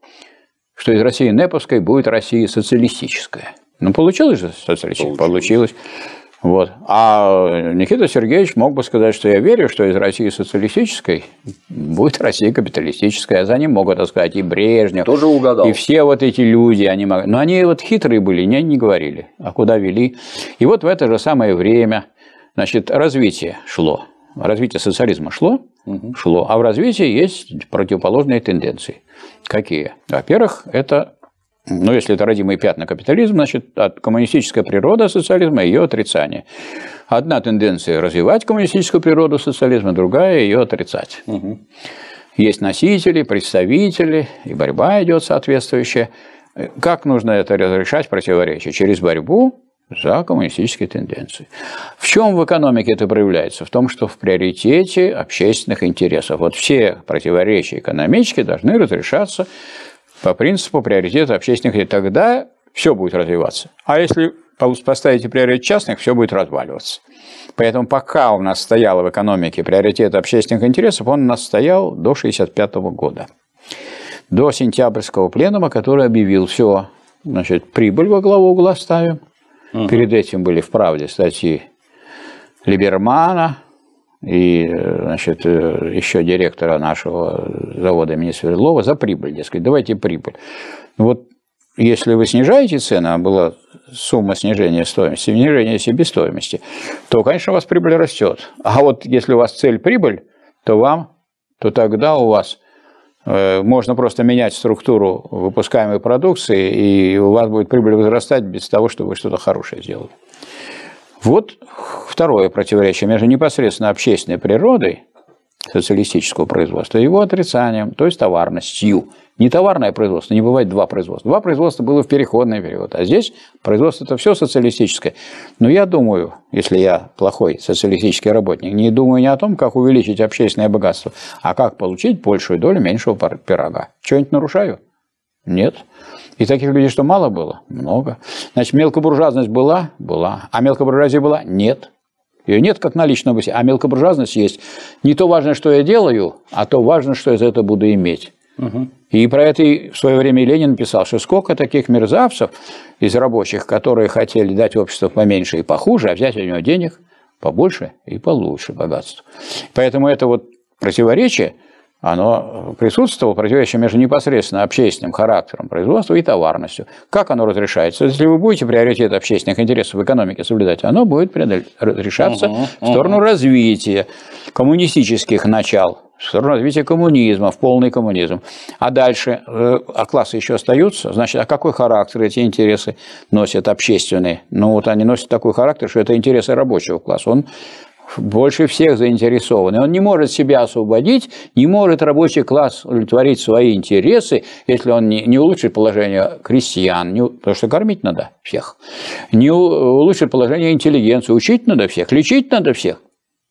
что из России НЭПовской будет Россия социалистическая. Ну, получилось же социалистическая? Получилось. Получилось. Вот. А Никита Сергеевич мог бы сказать, что я верю, что из России социалистической будет Россия капиталистическая. А за ним могут, так сказать, и Брежнев, тоже угадал. И все вот эти люди. Они мог... Но они вот хитрые были, они не говорили, а куда вели. И вот в это же самое время, значит, развитие шло. Развитие социализма шло, угу. шло. А в развитии есть противоположные тенденции. Какие? Во-первых, это... Ну, если это родимые пятна капитализма, значит, от коммунистическая природа социализма и ее отрицание. Одна тенденция – развивать коммунистическую природу социализма, другая – ее отрицать. Угу. Есть носители, представители, и борьба идет соответствующая. Как нужно это разрешать противоречие? Через борьбу за коммунистические тенденции. В чем в экономике это проявляется? В том, что в приоритете общественных интересов. Вот все противоречия экономические должны разрешаться по принципу приоритета общественных, и тогда все будет развиваться. А если поставите приоритет частных, все будет разваливаться. Поэтому пока у нас стоял в экономике приоритет общественных интересов, он у нас стоял до шестьдесят пятого года. До сентябрьского пленума, который объявил: все, значит, прибыль во главу угла ставим. Uh-huh. Перед этим были в «Правде» статьи Либермана и, значит, еще директора нашего завода имени Свердлова за прибыль, дескать, давайте прибыль. Вот если вы снижаете цены, а была сумма снижения стоимости, снижения себестоимости, то, конечно, у вас прибыль растет. А вот если у вас цель прибыль, то вам, то тогда у вас можно просто менять структуру выпускаемой продукции, и у вас будет прибыль возрастать без того, чтобы вы что-то хорошее сделали. Вот второе противоречие между непосредственно общественной природой социалистического производства и его отрицанием, то есть товарностью. Не товарное производство, не бывает два производства. Два производства было в переходный период, а здесь производство это все социалистическое. Но я думаю, если я плохой социалистический работник, не думаю не о том, как увеличить общественное богатство, а как получить большую долю меньшего пирога. Чего-нибудь нарушаю? Нет. И таких людей что мало было? Много. Значит, мелкобуржуазность была? Была. А мелкобуржуазия была? Нет. Ее нет как наличного бытия. А мелкобуржуазность есть. Не то важно, что я делаю, а то важно, что я за это буду иметь. Угу. И про это в свое время Ленин писал, что сколько таких мерзавцев из рабочих, которые хотели дать обществу поменьше и похуже, а взять у него денег побольше и получше богатство. Поэтому это вот противоречие, оно присутствовало, противоречие между непосредственно общественным характером производства и товарностью. Как оно разрешается? Если вы будете приоритет общественных интересов в экономике соблюдать, оно будет разрешаться uh-huh, uh-huh. в сторону развития коммунистических начал, в сторону развития коммунизма, в полный коммунизм. А дальше, а классы еще остаются, значит, а какой характер эти интересы носят общественные? Ну, вот они носят такой характер, что это интересы рабочего класса. Он больше всех заинтересован. И он не может себя освободить, не может рабочий класс удовлетворить свои интересы, если он не, не улучшит положение крестьян, не, потому что кормить надо всех, не улучшит положение интеллигенции, учить надо всех, лечить надо всех,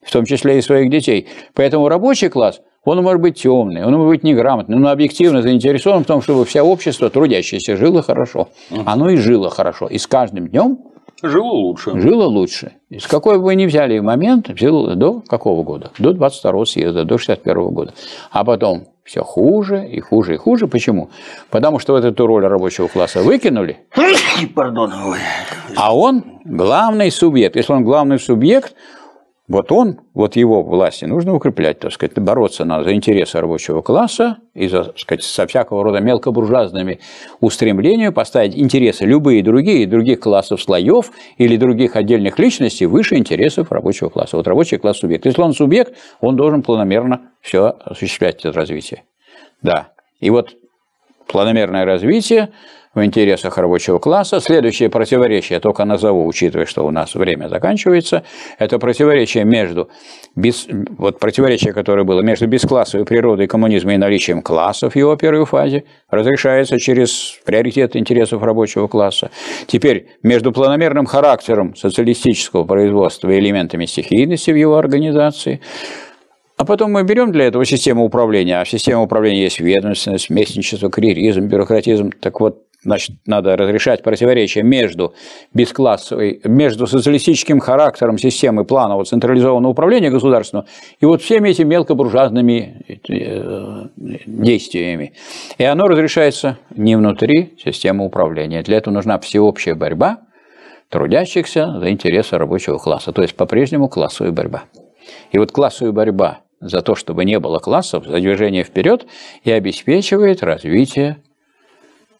в том числе и своих детей. Поэтому рабочий класс, он может быть темный, он может быть неграмотный, но объективно заинтересован в том, чтобы все общество трудящееся жило хорошо. Оно и жило хорошо. И с каждым днем жило лучше. Жило лучше. С какой бы вы ни взяли момент, взял до какого года? До двадцать второго съезда, до шестьдесят первого года. А потом все хуже и хуже и хуже. Почему? Потому что вот эту роль рабочего класса выкинули. Пардон. А он главный субъект. Если он главный субъект, вот он, вот его власти нужно укреплять, так сказать, бороться надо за интересы рабочего класса и за, так сказать, со всякого рода мелкобуржуазными устремлениями поставить интересы любые другие, других классов, слоев или других отдельных личностей выше интересов рабочего класса. Вот рабочий класс субъект. Если он субъект, он должен планомерно все осуществлять это развитие. Да. И вот планомерное развитие в интересах рабочего класса. Следующее противоречие, я только назову, учитывая, что у нас время заканчивается, это противоречие между, без, вот противоречие, которое было между бесклассовой природой коммунизма и наличием классов в его первой фазе, разрешается через приоритет интересов рабочего класса. Теперь между планомерным характером социалистического производства и элементами стихийности в его организации. А потом мы берем для этого систему управления, а в системе управления есть ведомственность, местничество, карьеризм, бюрократизм. Так вот, значит, надо разрешать противоречие между бесклассовой, между социалистическим характером системы планового централизованного управления государственного и вот всеми этими мелкобуржуазными действиями. И оно разрешается не внутри системы управления. Для этого нужна всеобщая борьба трудящихся за интересы рабочего класса, то есть по-прежнему классовая борьба. И вот классовая борьба за то, чтобы не было классов, за движение вперед и обеспечивает развитие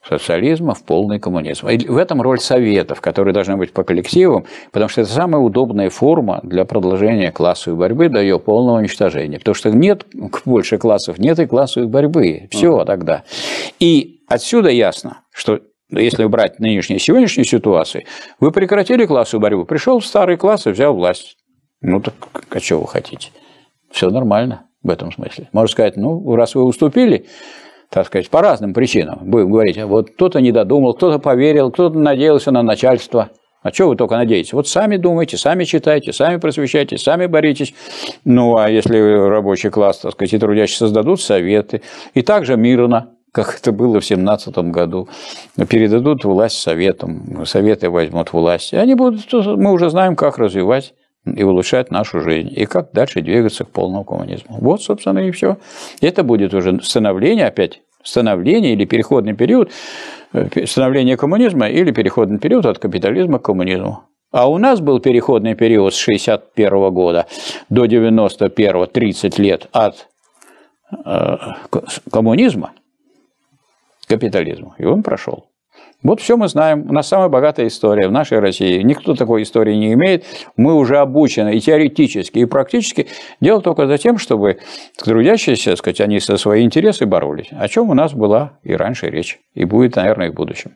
социализма в полный коммунизм. И в этом роль советов, которые должны быть по коллективам, потому что это самая удобная форма для продолжения классовой борьбы до ее полного уничтожения. Потому что нет больше классов, нет и классовой борьбы. Все тогда. И отсюда ясно, что если брать нынешнюю и сегодняшнюю ситуацию, вы прекратили классовую борьбу, пришел в старый класс и взял власть. Ну так, а чего вы хотите? Все нормально в этом смысле. Можно сказать, ну раз вы уступили, так сказать, по разным причинам, будем говорить, вот кто-то не додумал, кто-то поверил, кто-то надеялся на начальство. А чего вы только надеетесь? Вот сами думайте, сами читайте, сами просвещайтесь, сами боритесь. Ну, а если рабочий класс, так сказать, и трудящие создадут советы, и также мирно как это было в семнадцатом году, передадут власть советам, советы возьмут власть. И они будут, мы уже знаем, как развивать и улучшать нашу жизнь, и как дальше двигаться к полному коммунизму. Вот, собственно, и все. Это будет уже становление опять, становление или переходный период, становление коммунизма или переходный период от капитализма к коммунизму. А у нас был переходный период с шестьдесят первого года до девяносто первого, тридцать лет от э, коммунизма к капитализму. И он прошел. Вот все мы знаем. У нас самая богатая история в нашей России. Никто такой истории не имеет. Мы уже обучены и теоретически, и практически. Дело только за тем, чтобы трудящиеся, так сказать, они со свои интересы боролись. О чем у нас была и раньше речь. И будет, наверное, и в будущем.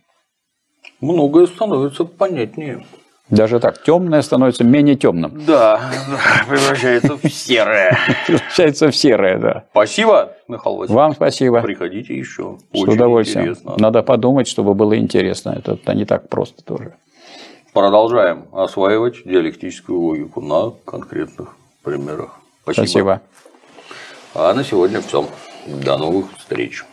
Многое становится понятнее. Даже так, темное становится менее темным. Да, превращается в серое. Превращается в серое, да. Спасибо, Михаил Васильевич. Вам спасибо. Приходите еще. С удовольствием. Интересно. Надо подумать, чтобы было интересно. Это не так просто тоже. Продолжаем осваивать диалектическую логику на конкретных примерах. Спасибо. Спасибо. А на сегодня все. До новых встреч.